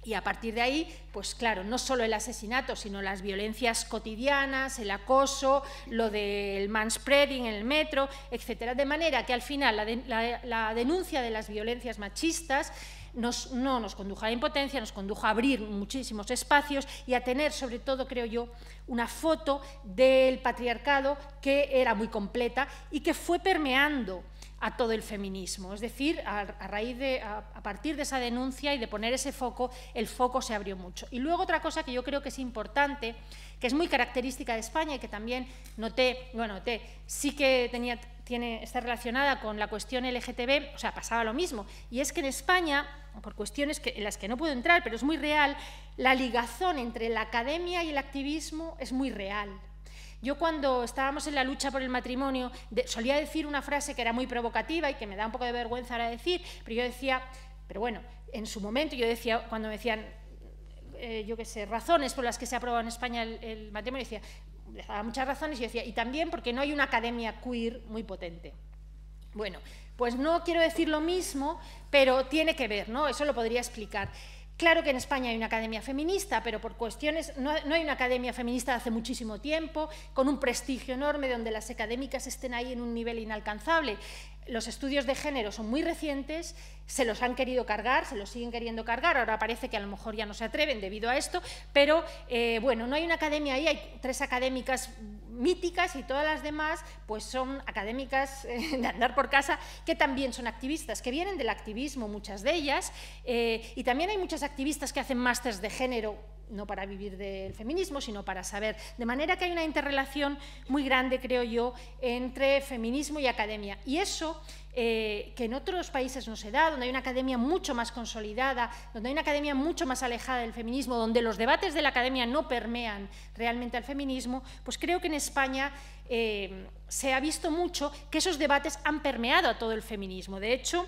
Y a partir de ahí, pues claro, no solo el asesinato, sino las violencias cotidianas, el acoso, lo del manspreading en el metro, etcétera. De manera que al final la, de, la, la denuncia de las violencias machistas nos, no nos condujo a la impotencia, nos condujo a abrir muchísimos espacios y a tener, sobre todo, creo yo, una foto del patriarcado que era muy completa y que fue permeando a todo el feminismo. Es decir, a, a raíz de, a, a partir de esa denuncia y de poner ese foco, el foco se abrió mucho. Y luego otra cosa que yo creo que es importante, que es muy característica de España y que también noté, bueno, noté, sí que tenía, tiene, está relacionada con la cuestión L G T B, o sea, pasaba lo mismo, y es que en España, por cuestiones que, en las que no puedo entrar, pero es muy real, la ligazón entre la academia y el activismo es muy real. Yo cuando estábamos en la lucha por el matrimonio de, solía decir una frase que era muy provocativa y que me da un poco de vergüenza ahora decir, pero yo decía, pero bueno, en su momento yo decía, cuando me decían, eh, yo qué sé, razones por las que se ha aprobado en España el, el matrimonio, decía, daba muchas razones y yo decía, y también porque no hay una academia queer muy potente. Bueno, pues no quiero decir lo mismo, pero tiene que ver, ¿no? Eso lo podría explicar. Claro que en España hay una academia feminista, pero por cuestiones, no, no hay una academia feminista de hace muchísimo tiempo, con un prestigio enorme, donde las académicas estén ahí en un nivel inalcanzable. Los estudios de género son muy recientes, se los han querido cargar, se los siguen queriendo cargar, ahora parece que a lo mejor ya no se atreven debido a esto, pero eh, bueno, no hay una academia ahí, hay tres académicas míticas y todas las demás pues son académicas eh, de andar por casa, que también son activistas, que vienen del activismo, muchas de ellas, eh, y también hay muchas activistas que hacen másters de género, no para vivir del feminismo, sino para saber. De manera que hay una interrelación muy grande, creo yo, entre feminismo y academia. Y eso, eh, que en otros países no se da, donde hay una academia mucho más consolidada, donde hay una academia mucho más alejada del feminismo, donde los debates de la academia no permean realmente al feminismo, pues creo que en España eh, se ha visto mucho que esos debates han permeado a todo el feminismo. De hecho,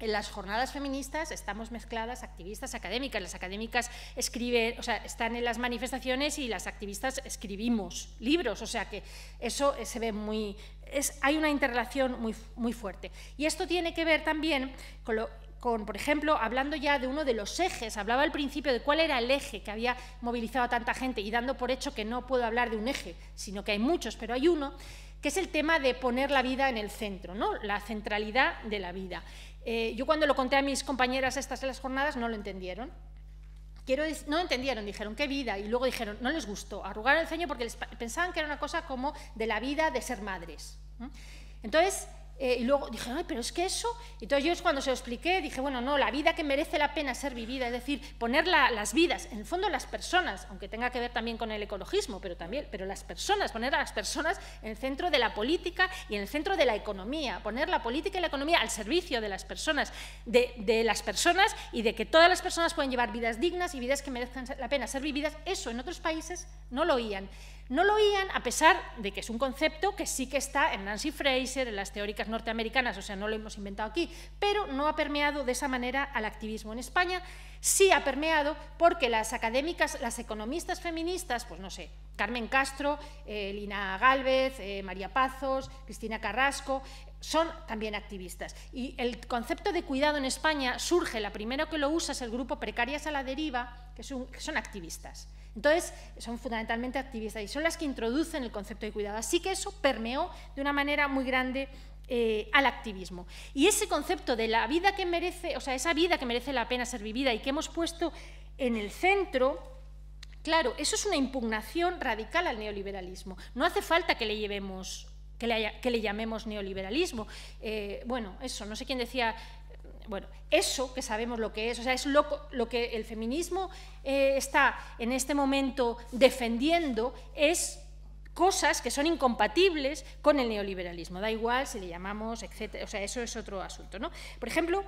en las jornadas feministas estamos mezcladas activistas académicas, las académicas escriben, o sea, están en las manifestaciones y las activistas escribimos libros, o sea que eso se ve muy, es, hay una interrelación muy, muy fuerte. Y esto tiene que ver también con lo con, por ejemplo, hablando ya de uno de los ejes, hablaba al principio de cuál era el eje que había movilizado a tanta gente y dando por hecho que no puedo hablar de un eje, sino que hay muchos, pero hay uno, que es el tema de poner la vida en el centro, ¿no? La centralidad de la vida. Eh, yo cuando lo conté a mis compañeras estas en las jornadas no lo entendieron. Quiero decir, no entendieron, dijeron, ¿qué vida? Y luego dijeron, no les gustó, arrugaron el ceño porque les pensaban que era una cosa como de la vida de ser madres. Entonces, eh, y luego dijeron, ay, pero es que eso… Entonces, yo cuando se lo expliqué, dije, bueno, no, la vida que merece la pena ser vivida, es decir, poner la, las vidas, en el fondo las personas, aunque tenga que ver también con el ecologismo, pero también, pero las personas, poner a las personas en el centro de la política y en el centro de la economía, poner la política y la economía al servicio de las personas, de, de las personas y de que todas las personas pueden llevar vidas dignas y vidas que merezcan la pena ser vividas, eso en otros países no lo oían. No lo oían, a pesar de que es un concepto que sí que está en Nancy Fraser, en las teóricas norteamericanas, o sea, no lo hemos inventado aquí, pero no ha permeado de esa manera al activismo en España. Sí ha permeado porque las académicas, las economistas feministas, pues no sé, Carmen Castro, eh, Lina Gálvez, eh, María Pazos, Cristina Carrasco, son también activistas. Y el concepto de cuidado en España surge, la primera que lo usa es el grupo Precarias a la Deriva, que son, que son activistas. Entonces, son fundamentalmente activistas y son las que introducen el concepto de cuidado. Así que eso permeó de una manera muy grande eh, al activismo. Y ese concepto de la vida que merece, o sea, esa vida que merece la pena ser vivida y que hemos puesto en el centro… Claro, eso es una impugnación radical al neoliberalismo. No hace falta que le llevemos, que le, haya, que le llamemos neoliberalismo. Eh, bueno, eso, no sé quién decía… Bueno, eso que sabemos lo que es, o sea, es lo, lo que el feminismo eh, está en este momento defendiendo es cosas que son incompatibles con el neoliberalismo, da igual si le llamamos, etcétera, o sea, eso es otro asunto, ¿no? Por ejemplo,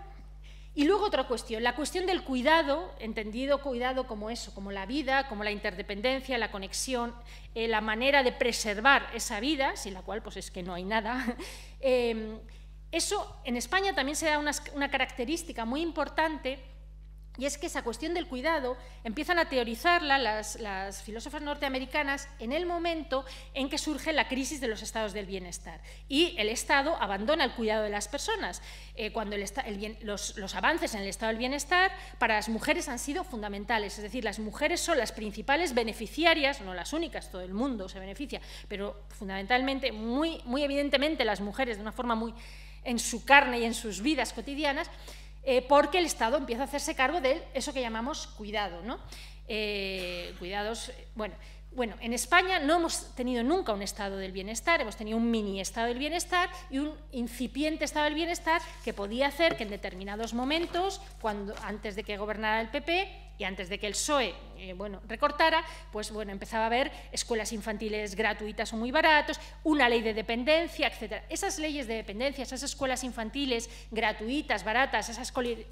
y luego otra cuestión, la cuestión del cuidado, entendido cuidado como eso, como la vida, como la interdependencia, la conexión, eh, la manera de preservar esa vida, sin la cual pues es que no hay nada… eh, Eso en España también se da una, una característica muy importante y es que esa cuestión del cuidado empiezan a teorizarla las, las filósofas norteamericanas en el momento en que surge la crisis de los estados del bienestar y el Estado abandona el cuidado de las personas. Eh, cuando el, el bien, los, los avances en el estado del bienestar para las mujeres han sido fundamentales, es decir, las mujeres son las principales beneficiarias, no las únicas, todo el mundo se beneficia, pero fundamentalmente, muy, muy evidentemente las mujeres de una forma muy… en su carne y en sus vidas cotidianas, eh, porque el Estado empieza a hacerse cargo de eso que llamamos cuidado, ¿no? Eh, cuidados, bueno, bueno, en España no hemos tenido nunca un Estado del bienestar, hemos tenido un mini Estado del bienestar y un incipiente Estado del bienestar que podía hacer que en determinados momentos, cuando, antes de que gobernara el P P, y antes de que el P S O E eh, bueno, recortara, pues bueno, empezaba a haber escuelas infantiles gratuitas o muy baratos, una ley de dependencia, etcétera. Esas leyes de dependencia, esas escuelas infantiles gratuitas, baratas, esa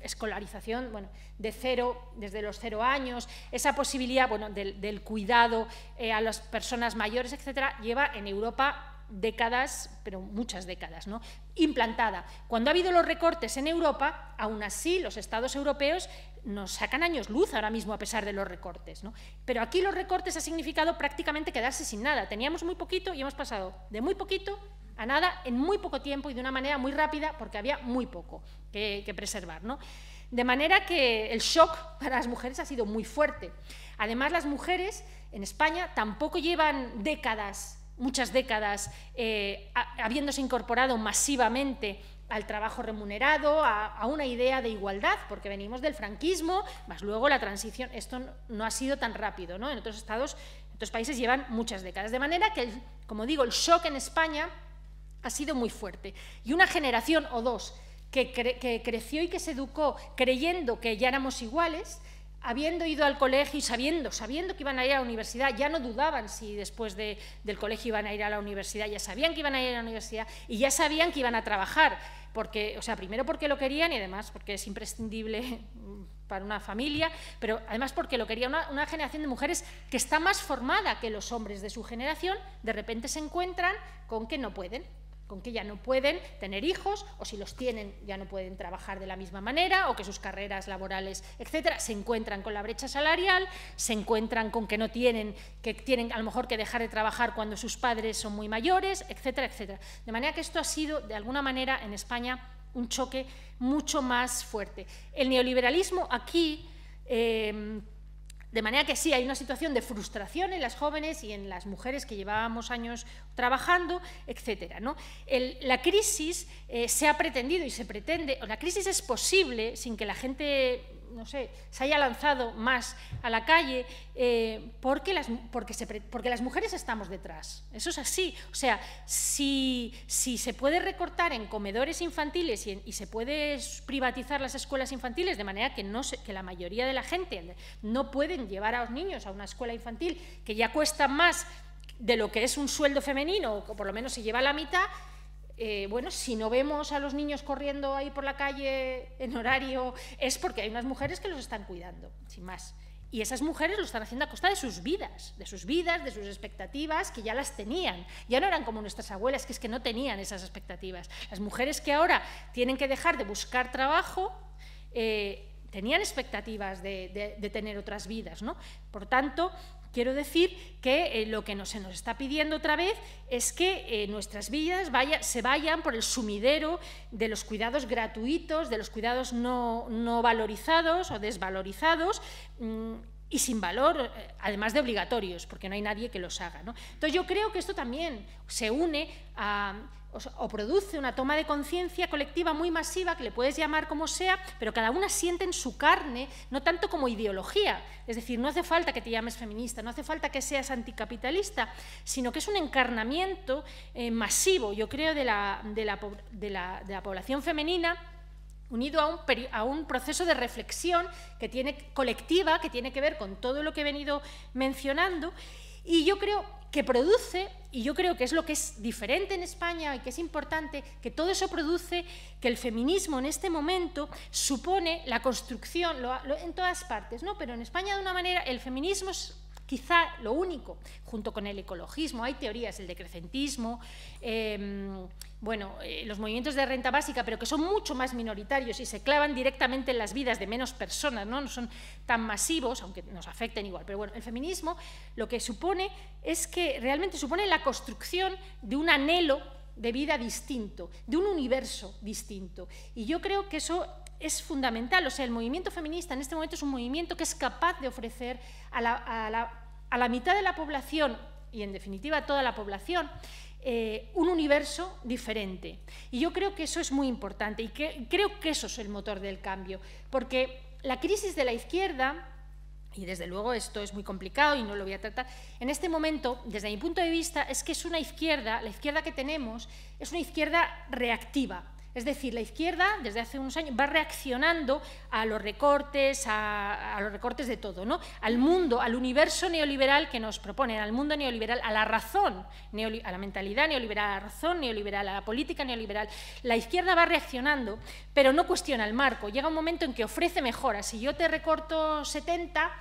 escolarización bueno, de cero, desde los cero años, esa posibilidad bueno, del, del cuidado eh, a las personas mayores, etcétera, lleva en Europa décadas, pero muchas décadas, ¿no? Implantada. Cuando ha habido los recortes en Europa, aún así los estados europeos nos sacan años luz ahora mismo a pesar de los recortes, ¿no? Pero aquí los recortes ha significado prácticamente quedarse sin nada. Teníamos muy poquito y hemos pasado de muy poquito a nada en muy poco tiempo y de una manera muy rápida porque había muy poco que, que preservar, ¿no? De manera que el shock para las mujeres ha sido muy fuerte. Además, las mujeres en España tampoco llevan décadas muchas décadas eh, habiéndose incorporado masivamente al trabajo remunerado, a, a una idea de igualdad, porque venimos del franquismo, más luego la transición, esto no, no ha sido tan rápido, ¿no? En otros estados, en otros países llevan muchas décadas, de manera que, como digo, el shock en España ha sido muy fuerte, y una generación o dos que, cre que creció y que se educó creyendo que ya éramos iguales, habiendo ido al colegio y sabiendo, sabiendo que iban a ir a la universidad, ya no dudaban si después de, del colegio iban a ir a la universidad, ya sabían que iban a ir a la universidad y ya sabían que iban a trabajar, porque, o sea, primero porque lo querían y además porque es imprescindible para una familia, pero además porque lo quería una, una generación de mujeres que está más formada que los hombres de su generación, de repente se encuentran con que no pueden. Con que ya no pueden tener hijos, o si los tienen ya no pueden trabajar de la misma manera, o que sus carreras laborales, etcétera, se encuentran con la brecha salarial, se encuentran con que no tienen, que tienen a lo mejor que dejar de trabajar cuando sus padres son muy mayores, etcétera, etcétera. De manera que esto ha sido, de alguna manera, en España un choque mucho más fuerte. El neoliberalismo aquí, eh, de manera que sí, hay una situación de frustración en las jóvenes y en las mujeres que llevábamos años trabajando, etcétera, ¿no? El, la crisis eh, se ha pretendido y se pretende, o la crisis es posible sin que la gente, no sé, se haya lanzado más a la calle eh, porque, las, porque, se, porque las mujeres estamos detrás. Eso es así. O sea, si, si se puede recortar en comedores infantiles y, en, y se puede privatizar las escuelas infantiles de manera que, no se, que la mayoría de la gente no pueden llevar a los niños a una escuela infantil que ya cuesta más de lo que es un sueldo femenino, o por lo menos se lleva la mitad. Eh, bueno, si no vemos a los niños corriendo ahí por la calle en horario, es porque hay unas mujeres que los están cuidando, sin más. Y esas mujeres lo están haciendo a costa de sus vidas, de sus vidas, de sus expectativas, que ya las tenían. Ya no eran como nuestras abuelas, que es que no tenían esas expectativas. Las mujeres que ahora tienen que dejar de buscar trabajo, eh, tenían expectativas de, de, de tener otras vidas, ¿no? Por tanto, quiero decir que eh, lo que nos, se nos está pidiendo otra vez es que eh, nuestras vidas vaya, se vayan por el sumidero de los cuidados gratuitos, de los cuidados no, no valorizados o desvalorizados mmm, y sin valor, además de obligatorios, porque no hay nadie que los haga, ¿no? Entonces, yo creo que esto también se une a… o produce una toma de conciencia colectiva muy masiva, que le puedes llamar como sea, pero cada una siente en su carne, no tanto como ideología, es decir, no hace falta que te llames feminista, no hace falta que seas anticapitalista, sino que es un encarnamiento eh, masivo, yo creo, de la, de la, de la, de la población femenina, unido a un, a un proceso de reflexión que tiene, colectiva, que tiene que ver con todo lo que he venido mencionando, y yo creo que produce, y yo creo que es lo que es diferente en España y que es importante, que todo eso produce que el feminismo en este momento supone la construcción, lo, lo, en todas partes, ¿no? Pero en España, de una manera, el feminismo es quizá lo único, junto con el ecologismo, hay teorías, el decrecentismo, eh, bueno, eh, los movimientos de renta básica, pero que son mucho más minoritarios y se clavan directamente en las vidas de menos personas, ¿no? No son tan masivos, aunque nos afecten igual. Pero bueno, el feminismo lo que supone es que realmente supone la construcción de un anhelo de vida distinto, de un universo distinto. Y yo creo que eso es fundamental. O sea, el movimiento feminista en este momento es un movimiento que es capaz de ofrecer a la, a la, a la mitad de la población, y en definitiva a toda la población, eh, un universo diferente. Y yo creo que eso es muy importante y que, creo que eso es el motor del cambio, porque la crisis de la izquierda… y desde luego esto es muy complicado y no lo voy a tratar, en este momento, desde mi punto de vista, es que es una izquierda, la izquierda que tenemos, es una izquierda reactiva. Es decir, la izquierda, desde hace unos años, va reaccionando a los recortes, a, a los recortes de todo, ¿no? Al mundo, al universo neoliberal que nos proponen, al mundo neoliberal, a la razón, a la mentalidad neoliberal, a la razón neoliberal, a la política neoliberal. La izquierda va reaccionando, pero no cuestiona el marco. Llega un momento en que ofrece mejoras. Si yo te recorto setenta,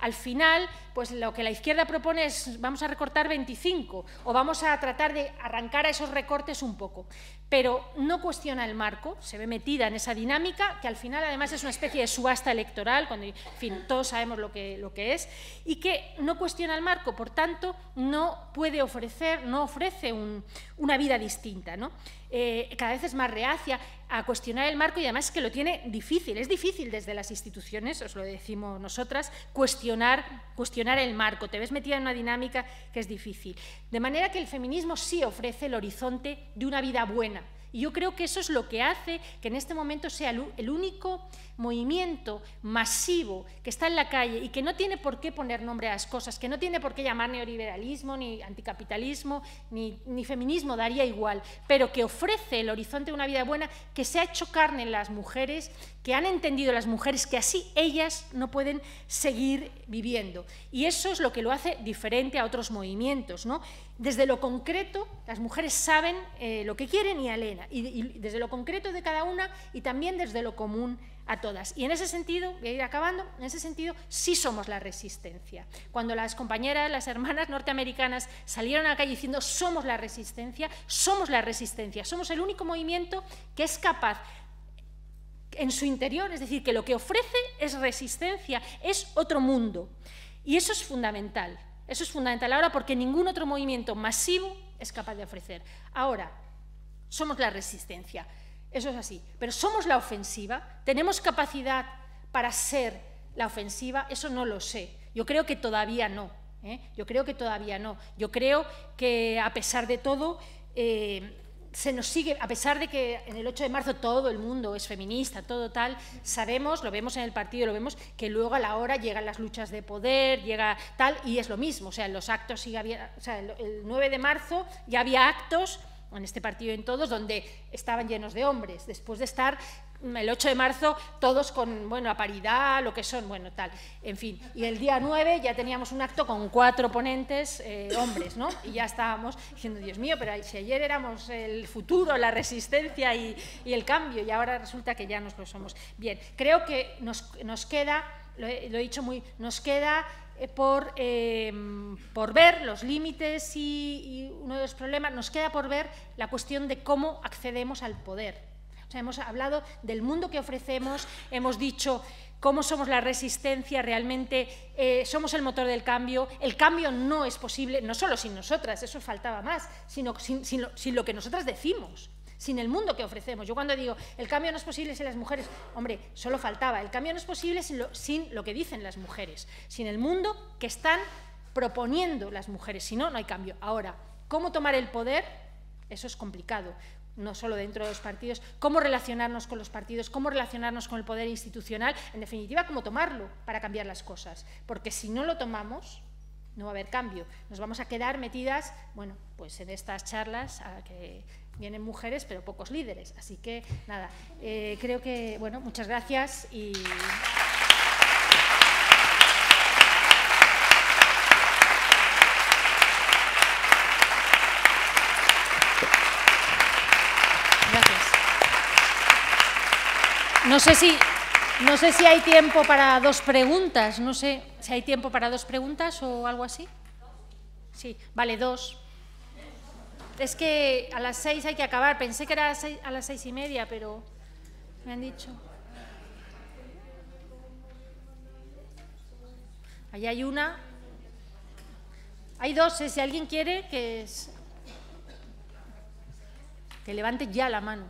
al final, pues lo que la izquierda propone es vamos a recortar veinticinco o vamos a tratar de arrancar a esos recortes un poco, pero no cuestiona el marco, se ve metida en esa dinámica que al final además es una especie de subasta electoral, cuando, en fin, todos sabemos lo que, lo que es, y que no cuestiona el marco, por tanto, no puede ofrecer, no ofrece un, una vida distinta, ¿no? Eh, cada vez es más reacia a cuestionar el marco y además es que lo tiene difícil, es difícil desde las instituciones, os lo decimos nosotras, cuestionar, cuestionar el marco, te ves metida en una dinámica que es difícil. De manera que el feminismo sí ofrece el horizonte de una vida buena y yo creo que eso es lo que hace que en este momento sea el único movimiento masivo que está en la calle y que no tiene por qué poner nombre a las cosas, que no tiene por qué llamar neoliberalismo, ni anticapitalismo, ni, ni feminismo, daría igual, pero que ofrece el horizonte de una vida buena, que se ha hecho carne en las mujeres, que han entendido las mujeres que así ellas no pueden seguir viviendo. Y eso es lo que lo hace diferente a otros movimientos, ¿no? Desde lo concreto, las mujeres saben eh, lo que quieren y Elena, y, y desde lo concreto de cada una y también desde lo común a todas. Y en ese sentido, voy a ir acabando, en ese sentido sí somos la resistencia. Cuando las compañeras, las hermanas norteamericanas salieron a la calle diciendo somos la resistencia, somos la resistencia, somos el único movimiento que es capaz en su interior, es decir, que lo que ofrece es resistencia, es otro mundo. Y eso es fundamental, eso es fundamental ahora porque ningún otro movimiento masivo es capaz de ofrecer. Ahora, somos la resistencia. Eso es así. Pero somos la ofensiva, tenemos capacidad para ser la ofensiva, eso no lo sé. Yo creo que todavía no, ¿eh? Yo creo que todavía no. Yo creo que, a pesar de todo, eh, se nos sigue, a pesar de que en el ocho de marzo todo el mundo es feminista, todo tal, sabemos, lo vemos en el partido, lo vemos, que luego a la hora llegan las luchas de poder, llega tal, y es lo mismo. O sea, los actos sigue había, o sea, el nueve de marzo ya había actos, en este partido y en todos, donde estaban llenos de hombres, después de estar el ocho de marzo todos con, bueno, la paridad, lo que son, bueno, tal, en fin. Y el día nueve ya teníamos un acto con cuatro ponentes eh, hombres, ¿no? Y ya estábamos diciendo, Dios mío, pero si ayer éramos el futuro, la resistencia y, y el cambio, y ahora resulta que ya nos lo somos. Bien, creo que nos, nos queda, lo he, lo he dicho muy, nos queda por, eh, por ver los límites y, y uno de los problemas, nos queda por ver la cuestión de cómo accedemos al poder. O sea, hemos hablado del mundo que ofrecemos, hemos dicho cómo somos la resistencia, realmente eh, somos el motor del cambio. El cambio no es posible, no solo sin nosotras, eso faltaba más, sino sin, sin, lo, sin lo que nosotras decimos, sin el mundo que ofrecemos. Yo cuando digo, el cambio no es posible sin las mujeres, hombre, solo faltaba. El cambio no es posible sin lo, sin lo que dicen las mujeres, sin el mundo que están proponiendo las mujeres. Si no, no hay cambio. Ahora, ¿cómo tomar el poder? Eso es complicado. No solo dentro de los partidos, cómo relacionarnos con los partidos, cómo relacionarnos con el poder institucional, en definitiva, cómo tomarlo para cambiar las cosas. Porque si no lo tomamos, no va a haber cambio. Nos vamos a quedar metidas, bueno, pues en estas charlas a que vienen mujeres, pero pocos líderes. Así que, nada, eh, creo que, bueno, muchas gracias y... No sé si, no sé si hay tiempo para dos preguntas, no sé si hay tiempo para dos preguntas o algo así. Sí, vale, dos. Es que a las seis hay que acabar, pensé que era a las seis, a las seis y media, pero me han dicho. Ahí hay una. Hay dos, si alguien quiere que, es, que levante ya la mano.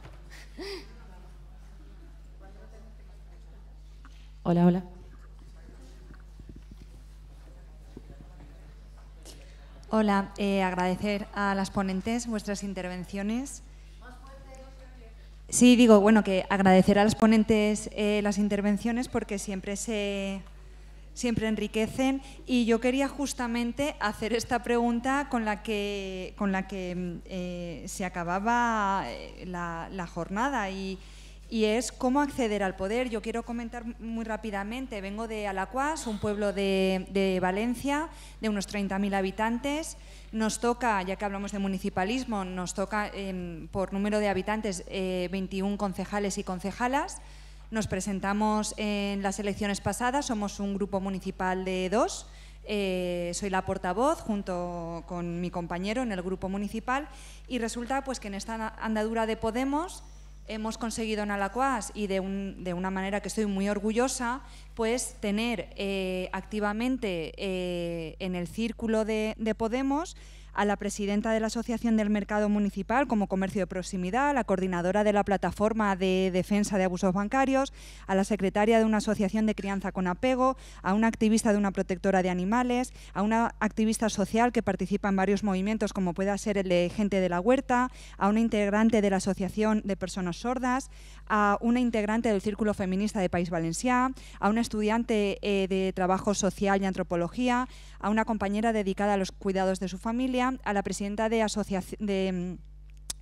Hola, hola. Hola, eh, agradecer a las ponentes vuestras intervenciones. Sí, digo, bueno, que agradecer a las ponentes eh, las intervenciones porque siempre se siempre enriquecen, y yo quería justamente hacer esta pregunta con la que, con la que eh, se acababa la, la jornada y... y es cómo acceder al poder. Yo quiero comentar muy rápidamente, vengo de Alacuas, un pueblo de, de Valencia, de unos treinta mil habitantes. Nos toca, ya que hablamos de municipalismo, nos toca eh, por número de habitantes eh, veintiún concejales y concejalas. Nos presentamos en las elecciones pasadas, somos un grupo municipal de dos. Eh, soy la portavoz junto con mi compañero en el grupo municipal y resulta pues que en esta andadura de Podemos hemos conseguido en Alacuas, y de, un, de una manera que estoy muy orgullosa, pues tener eh, activamente eh, en el círculo de, de Podemos a la presidenta de la Asociación del Mercado Municipal como Comercio de Proximidad, a la coordinadora de la Plataforma de Defensa de Abusos Bancarios, a la secretaria de una asociación de crianza con apego, a una activista de una protectora de animales, a una activista social que participa en varios movimientos como pueda ser el de Gente de la Huerta, a una integrante de la Asociación de Personas Sordas, a una integrante del Círculo Feminista de País Valencià, a una estudiante eh, de Trabajo Social y Antropología, a una compañera dedicada a los cuidados de su familia, a la presidenta de, de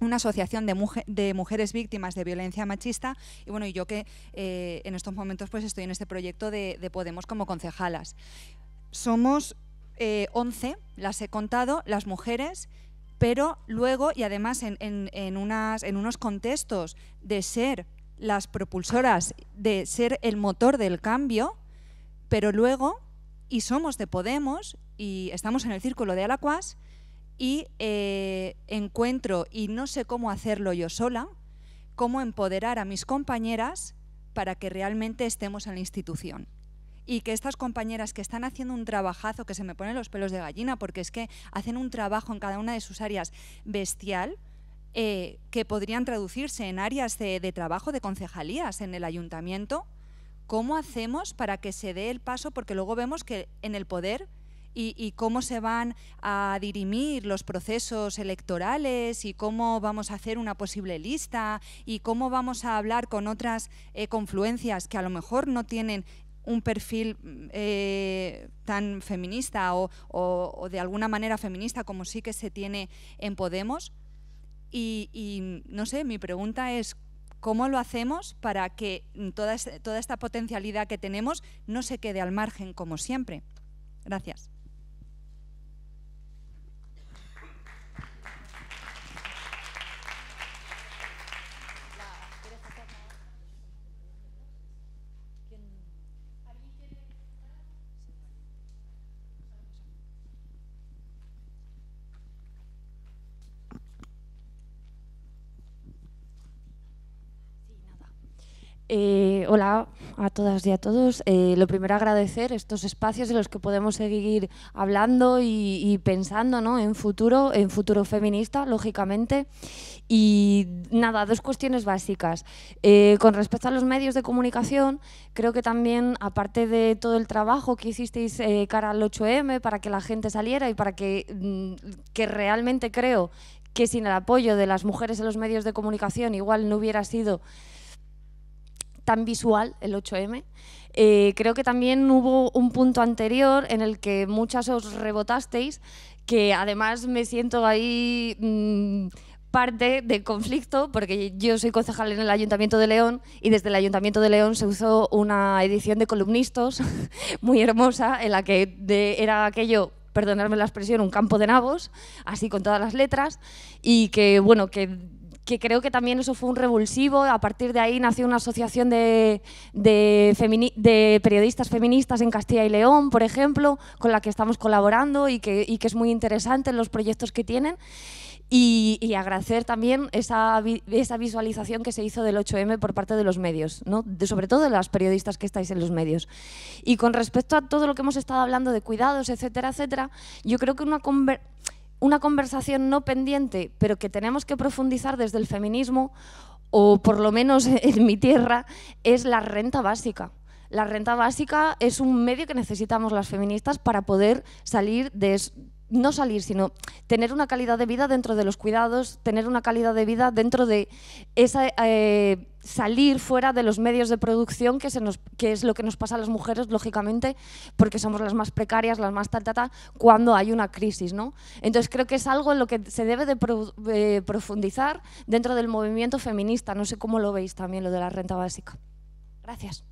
una asociación de, mujer, de mujeres víctimas de violencia machista y bueno, y yo que eh, en estos momentos pues estoy en este proyecto de, de Podemos como concejalas. Somos eh, once, las he contado, las mujeres, pero luego y además en, en, en, unas, en unos contextos de ser las propulsoras, de ser el motor del cambio, pero luego, y somos de Podemos y estamos en el círculo de Alacuas, y eh, encuentro, y no sé cómo hacerlo yo sola, cómo empoderar a mis compañeras para que realmente estemos en la institución. Y que estas compañeras que están haciendo un trabajazo, que se me ponen los pelos de gallina, porque es que hacen un trabajo en cada una de sus áreas bestial, eh, que podrían traducirse en áreas de, de trabajo de concejalías en el ayuntamiento. ¿Cómo hacemos para que se dé el paso? Porque luego vemos que en el poder y, y cómo se van a dirimir los procesos electorales y cómo vamos a hacer una posible lista y cómo vamos a hablar con otras eh, confluencias que a lo mejor no tienen un perfil eh, tan feminista o, o, o de alguna manera feminista como sí que se tiene en Podemos. Y, y no sé, mi pregunta es, ¿cómo lo hacemos para que toda, toda esta potencialidad que tenemos no se quede al margen como siempre? Gracias. Eh, hola a todas y a todos. Eh, lo primero, agradecer estos espacios en los que podemos seguir hablando y, y pensando, ¿no?, en futuro, en futuro feminista, lógicamente. Y nada, dos cuestiones básicas. Eh, con respecto a los medios de comunicación, creo que también, aparte de todo el trabajo que hicisteis eh, cara al ocho eme para que la gente saliera y para que, que realmente creo que sin el apoyo de las mujeres en los medios de comunicación igual no hubiera sido tan visual el ocho eme. Eh, creo que también hubo un punto anterior en el que muchas os rebotasteis, que además me siento ahí mmm, parte del conflicto, porque yo soy concejal en el Ayuntamiento de León y desde el Ayuntamiento de León se hizo una edición de columnistas muy hermosa, en la que de, era aquello, perdonadme la expresión, un campo de nabos, así con todas las letras, y que bueno, que que creo que también eso fue un revulsivo. A partir de ahí nació una asociación de, de, femini de periodistas feministas en Castilla y León, por ejemplo, con la que estamos colaborando y que, y que es muy interesante los proyectos que tienen. Y, y agradecer también esa, vi esa visualización que se hizo del ocho eme por parte de los medios, ¿no?, de, sobre todo de las periodistas que estáis en los medios. Y con respecto a todo lo que hemos estado hablando de cuidados, etcétera, etcétera, yo creo que una conversación... Una conversación no pendiente, pero que tenemos que profundizar desde el feminismo, o por lo menos en mi tierra, es la renta básica. La renta básica es un medio que necesitamos las feministas para poder salir de... no salir, sino tener una calidad de vida dentro de los cuidados, tener una calidad de vida dentro de esa, eh, salir fuera de los medios de producción, que, se nos, que es lo que nos pasa a las mujeres, lógicamente, porque somos las más precarias, las más tal, tal, tal, cuando hay una crisis, ¿no? Entonces creo que es algo en lo que se debe de pro, eh, profundizar dentro del movimiento feminista. No sé cómo lo veis también, lo de la renta básica. Gracias.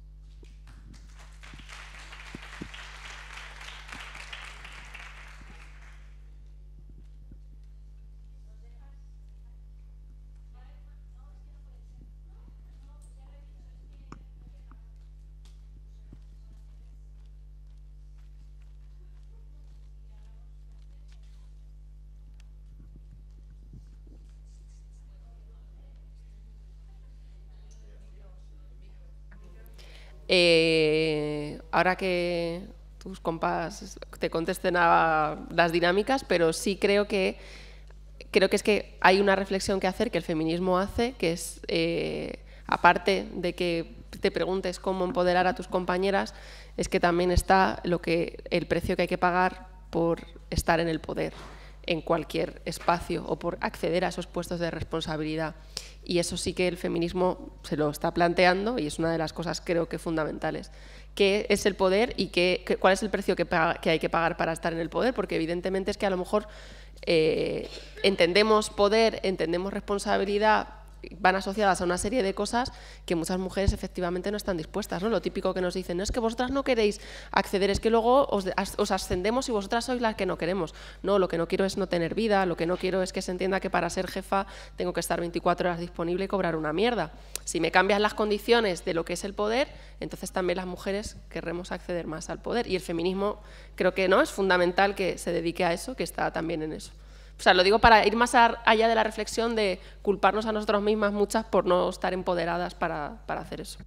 Eh, ahora que tus compas te contesten a las dinámicas, pero sí creo que creo que es que hay una reflexión que hacer, que el feminismo hace, que es, eh, aparte de que te preguntes cómo empoderar a tus compañeras, es que también está lo que, el precio que hay que pagar por estar en el poder, en cualquier espacio, o por acceder a esos puestos de responsabilidad. Y eso sí que el feminismo se lo está planteando, y es una de las cosas, creo que, fundamentales. ¿Qué es el poder y qué, qué, cuál es el precio que, paga, que hay que pagar para estar en el poder? Porque evidentemente es que a lo mejor eh, entendemos poder, entendemos responsabilidad, van asociadas a una serie de cosas que muchas mujeres efectivamente no están dispuestas, ¿no? Lo típico que nos dicen, no, es que vosotras no queréis acceder, es que luego os, os ascendemos y vosotras sois las que no queremos. No, lo que no quiero es no tener vida, lo que no quiero es que se entienda que para ser jefa tengo que estar veinticuatro horas disponible y cobrar una mierda. Si me cambias las condiciones de lo que es el poder, entonces también las mujeres querremos acceder más al poder. Y el feminismo, creo que no, es fundamental que se dedique a eso, que está también en eso. O sea, lo digo para ir más allá de la reflexión de culparnos a nosotros mismas muchas por no estar empoderadas para, para hacer eso.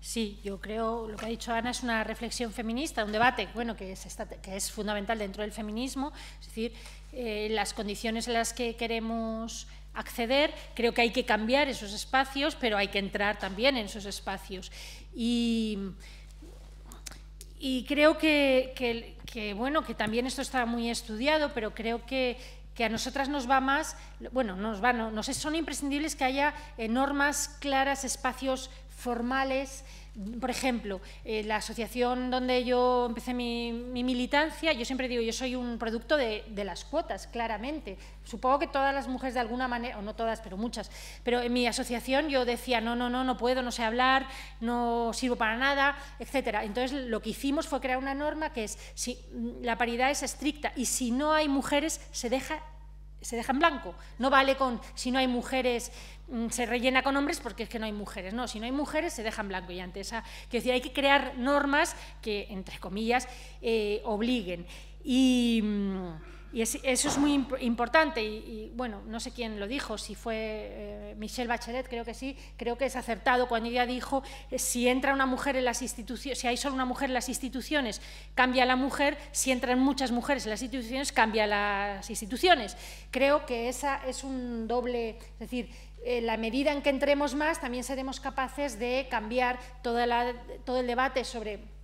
Sí, yo creo, lo que ha dicho Ana es una reflexión feminista, un debate bueno que es, esta, que es fundamental dentro del feminismo, es decir, eh, las condiciones en las que queremos acceder, creo que hay que cambiar esos espacios, pero hay que entrar también en esos espacios. Y, y creo que, que, que, bueno, que también esto está muy estudiado, pero creo que que a nosotras nos va más, bueno, nos va, no, no sé, son imprescindibles que haya eh, normas claras, espacios formales. Por ejemplo, eh, la asociación donde yo empecé mi, mi militancia, yo siempre digo, yo soy un producto de, de las cuotas, claramente. Supongo que todas las mujeres de alguna manera, o no todas, pero muchas, pero en mi asociación yo decía, no, no, no, no puedo, no sé hablar, no sirvo para nada, etcétera. Entonces, lo que hicimos fue crear una norma que es, si la paridad es estricta y si no hay mujeres, se deja se deja en blanco. No vale con, si no hay mujeres, se rellena con hombres porque es que no hay mujeres. No, si no hay mujeres, se deja en blanco. Y ante esa, quiero decir, hay que crear normas que, entre comillas, eh, obliguen. Y, y es, eso es muy imp importante. Y, y, bueno, no sé quién lo dijo, si fue eh, Michelle Bachelet, creo que sí, creo que es acertado cuando ella dijo, eh, si entra una mujer en las instituciones, si hay solo una mujer en las instituciones, cambia la mujer, si entran muchas mujeres en las instituciones, cambia las instituciones. Creo que esa es un doble, es decir, en la medida en que entremos más, también seremos capaces de cambiar toda la, todo el debate sobre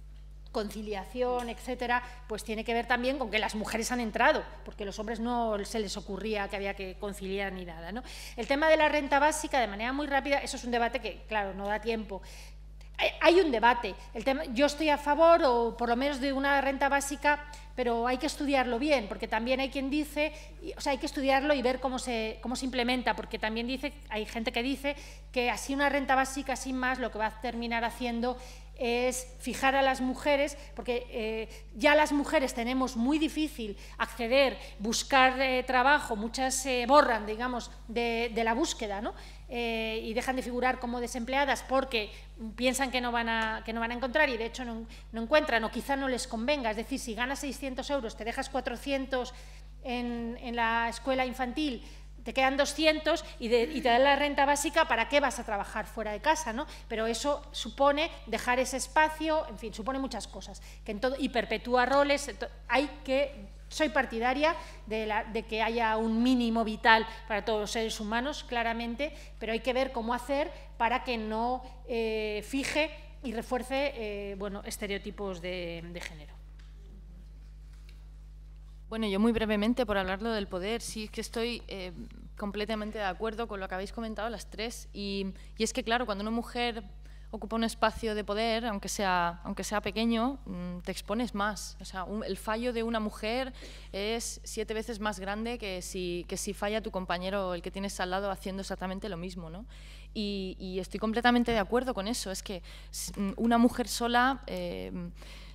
conciliación, etcétera, pues tiene que ver también con que las mujeres han entrado, porque a los hombres no se les ocurría que había que conciliar ni nada, ¿no? El tema de la renta básica, de manera muy rápida, eso es un debate que, claro, no da tiempo. Hay un debate. El tema, yo estoy a favor, o por lo menos, de una renta básica, pero hay que estudiarlo bien, porque también hay quien dice, o sea, hay que estudiarlo y ver cómo se, cómo se implementa, porque también dice, hay gente que dice que así una renta básica, sin más, lo que va a terminar haciendo es fijar a las mujeres, porque eh, ya las mujeres tenemos muy difícil acceder, buscar eh, trabajo, muchas se eh, borran, digamos, de, de la búsqueda, ¿no? Eh, y dejan de figurar como desempleadas porque piensan que no van a, que no van a encontrar y, de hecho, no, no encuentran o quizá no les convenga. Es decir, si ganas seiscientos euros, te dejas cuatrocientos en, en la escuela infantil, te quedan doscientos y, de, y te dan la renta básica, ¿para qué vas a trabajar fuera de casa, no? Pero eso supone dejar ese espacio, en fin, supone muchas cosas. Que en todo, y perpetúa roles, hay que… Soy partidaria de, la, de que haya un mínimo vital para todos los seres humanos, claramente, pero hay que ver cómo hacer para que no eh, fije y refuerce eh, bueno, estereotipos de, de género. Bueno, yo muy brevemente, por hablarlo del poder, sí que estoy eh, completamente de acuerdo con lo que habéis comentado las tres. Y, y es que, claro, cuando una mujer ocupa un espacio de poder, aunque sea, aunque sea pequeño, te expones más. O sea, un, el fallo de una mujer es siete veces más grande que si, que si falla tu compañero, el que tienes al lado, haciendo exactamente lo mismo, ¿no? Y, y estoy completamente de acuerdo con eso. Es que una mujer sola… Eh,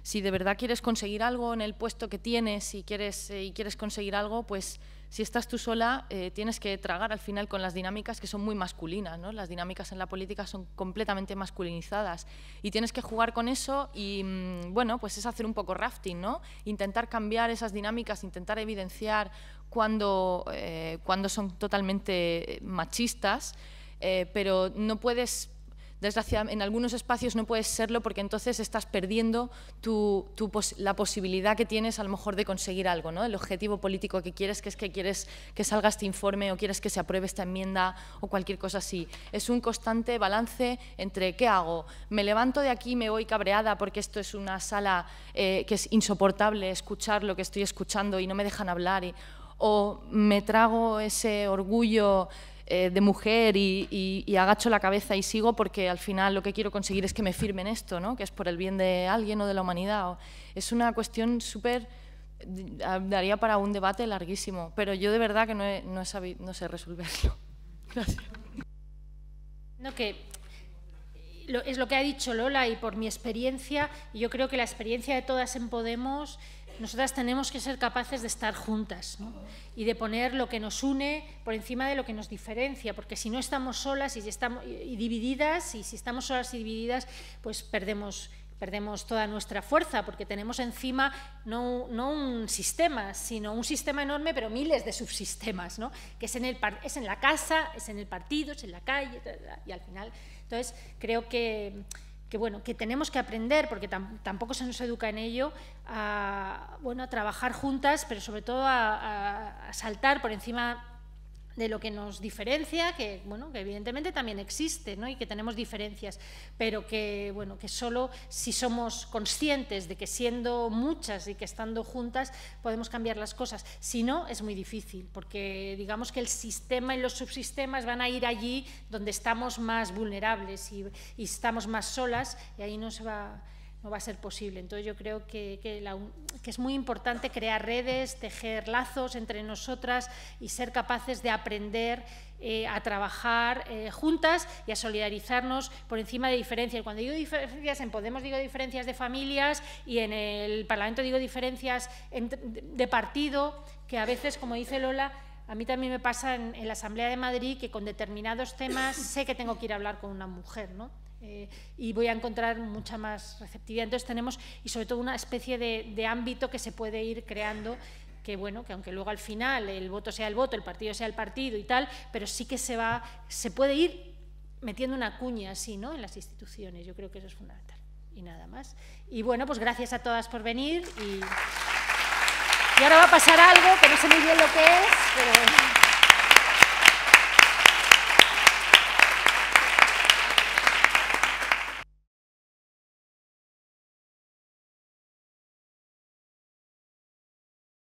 Si de verdad quieres conseguir algo en el puesto que tienes y quieres, eh, y quieres conseguir algo, pues si estás tú sola eh, tienes que tragar al final con las dinámicas que son muy masculinas, ¿no? Las dinámicas en la política son completamente masculinizadas y tienes que jugar con eso y, mmm, bueno, pues es hacer un poco rafting, ¿no? Intentar cambiar esas dinámicas, intentar evidenciar cuando, eh, cuando son totalmente machistas, eh, pero no puedes… Desgraciadamente, en algunos espacios no puedes serlo porque entonces estás perdiendo tu, tu pos la posibilidad que tienes a lo mejor de conseguir algo, ¿no? El objetivo político que quieres, que es que quieres que salga este informe o quieres que se apruebe esta enmienda o cualquier cosa así. Es un constante balance entre ¿qué hago? ¿Me levanto de aquí y me voy cabreada porque esto es una sala eh, que es insoportable escuchar lo que estoy escuchando y no me dejan hablar? Y, ¿O me trago ese orgullo de mujer y, y, y agacho la cabeza y sigo porque al final lo que quiero conseguir es que me firmen esto, ¿no? Que es por el bien de alguien o de la humanidad. O, es una cuestión súper… daría para un debate larguísimo, pero yo de verdad que no, he, no, he sabido, no sé resolverlo. Gracias. No, que lo, es lo que ha dicho Lola y por mi experiencia, yo creo que la experiencia de todas en Podemos… Nosotras tenemos que ser capaces de estar juntas, ¿no? Y de poner lo que nos une por encima de lo que nos diferencia, porque si no estamos solas y, si estamos, y divididas, y si estamos solas y divididas, pues perdemos, perdemos toda nuestra fuerza, porque tenemos encima no, no un sistema, sino un sistema enorme, pero miles de subsistemas, ¿no? Que es en, el, es en la casa, es en el partido, es en la calle, y al final… Entonces, creo que… que bueno, que tenemos que aprender, porque tam tampoco se nos educa en ello, a, bueno, a trabajar juntas, pero sobre todo a, a, a saltar por encima de lo que nos diferencia, que bueno, que evidentemente también existe, ¿no? Y que tenemos diferencias, pero que bueno, que solo si somos conscientes de que siendo muchas y que estando juntas podemos cambiar las cosas. Si no, es muy difícil, porque digamos que el sistema y los subsistemas van a ir allí donde estamos más vulnerables y, y estamos más solas, y ahí no se va, no va a ser posible. Entonces yo creo que, que, la, que es muy importante crear redes, tejer lazos entre nosotras y ser capaces de aprender eh, a trabajar eh, juntas y a solidarizarnos por encima de diferencias. Cuando digo diferencias, en Podemos digo diferencias de familias y en el Parlamento digo diferencias en, de partido, que a veces, como dice Lola, a mí también me pasa en, en la Asamblea de Madrid, que con determinados temas sé que tengo que ir a hablar con una mujer, ¿no? Eh, y voy a encontrar mucha más receptividad. Entonces tenemos, y sobre todo, una especie de, de ámbito que se puede ir creando, que bueno, que aunque luego al final el voto sea el voto, el partido sea el partido y tal, pero sí que se va, se puede ir metiendo una cuña así, ¿no?, en las instituciones. Yo creo que eso es fundamental. Y nada más. Y bueno, pues gracias a todas por venir. Y, y ahora va a pasar algo que no sé muy bien lo que es, pero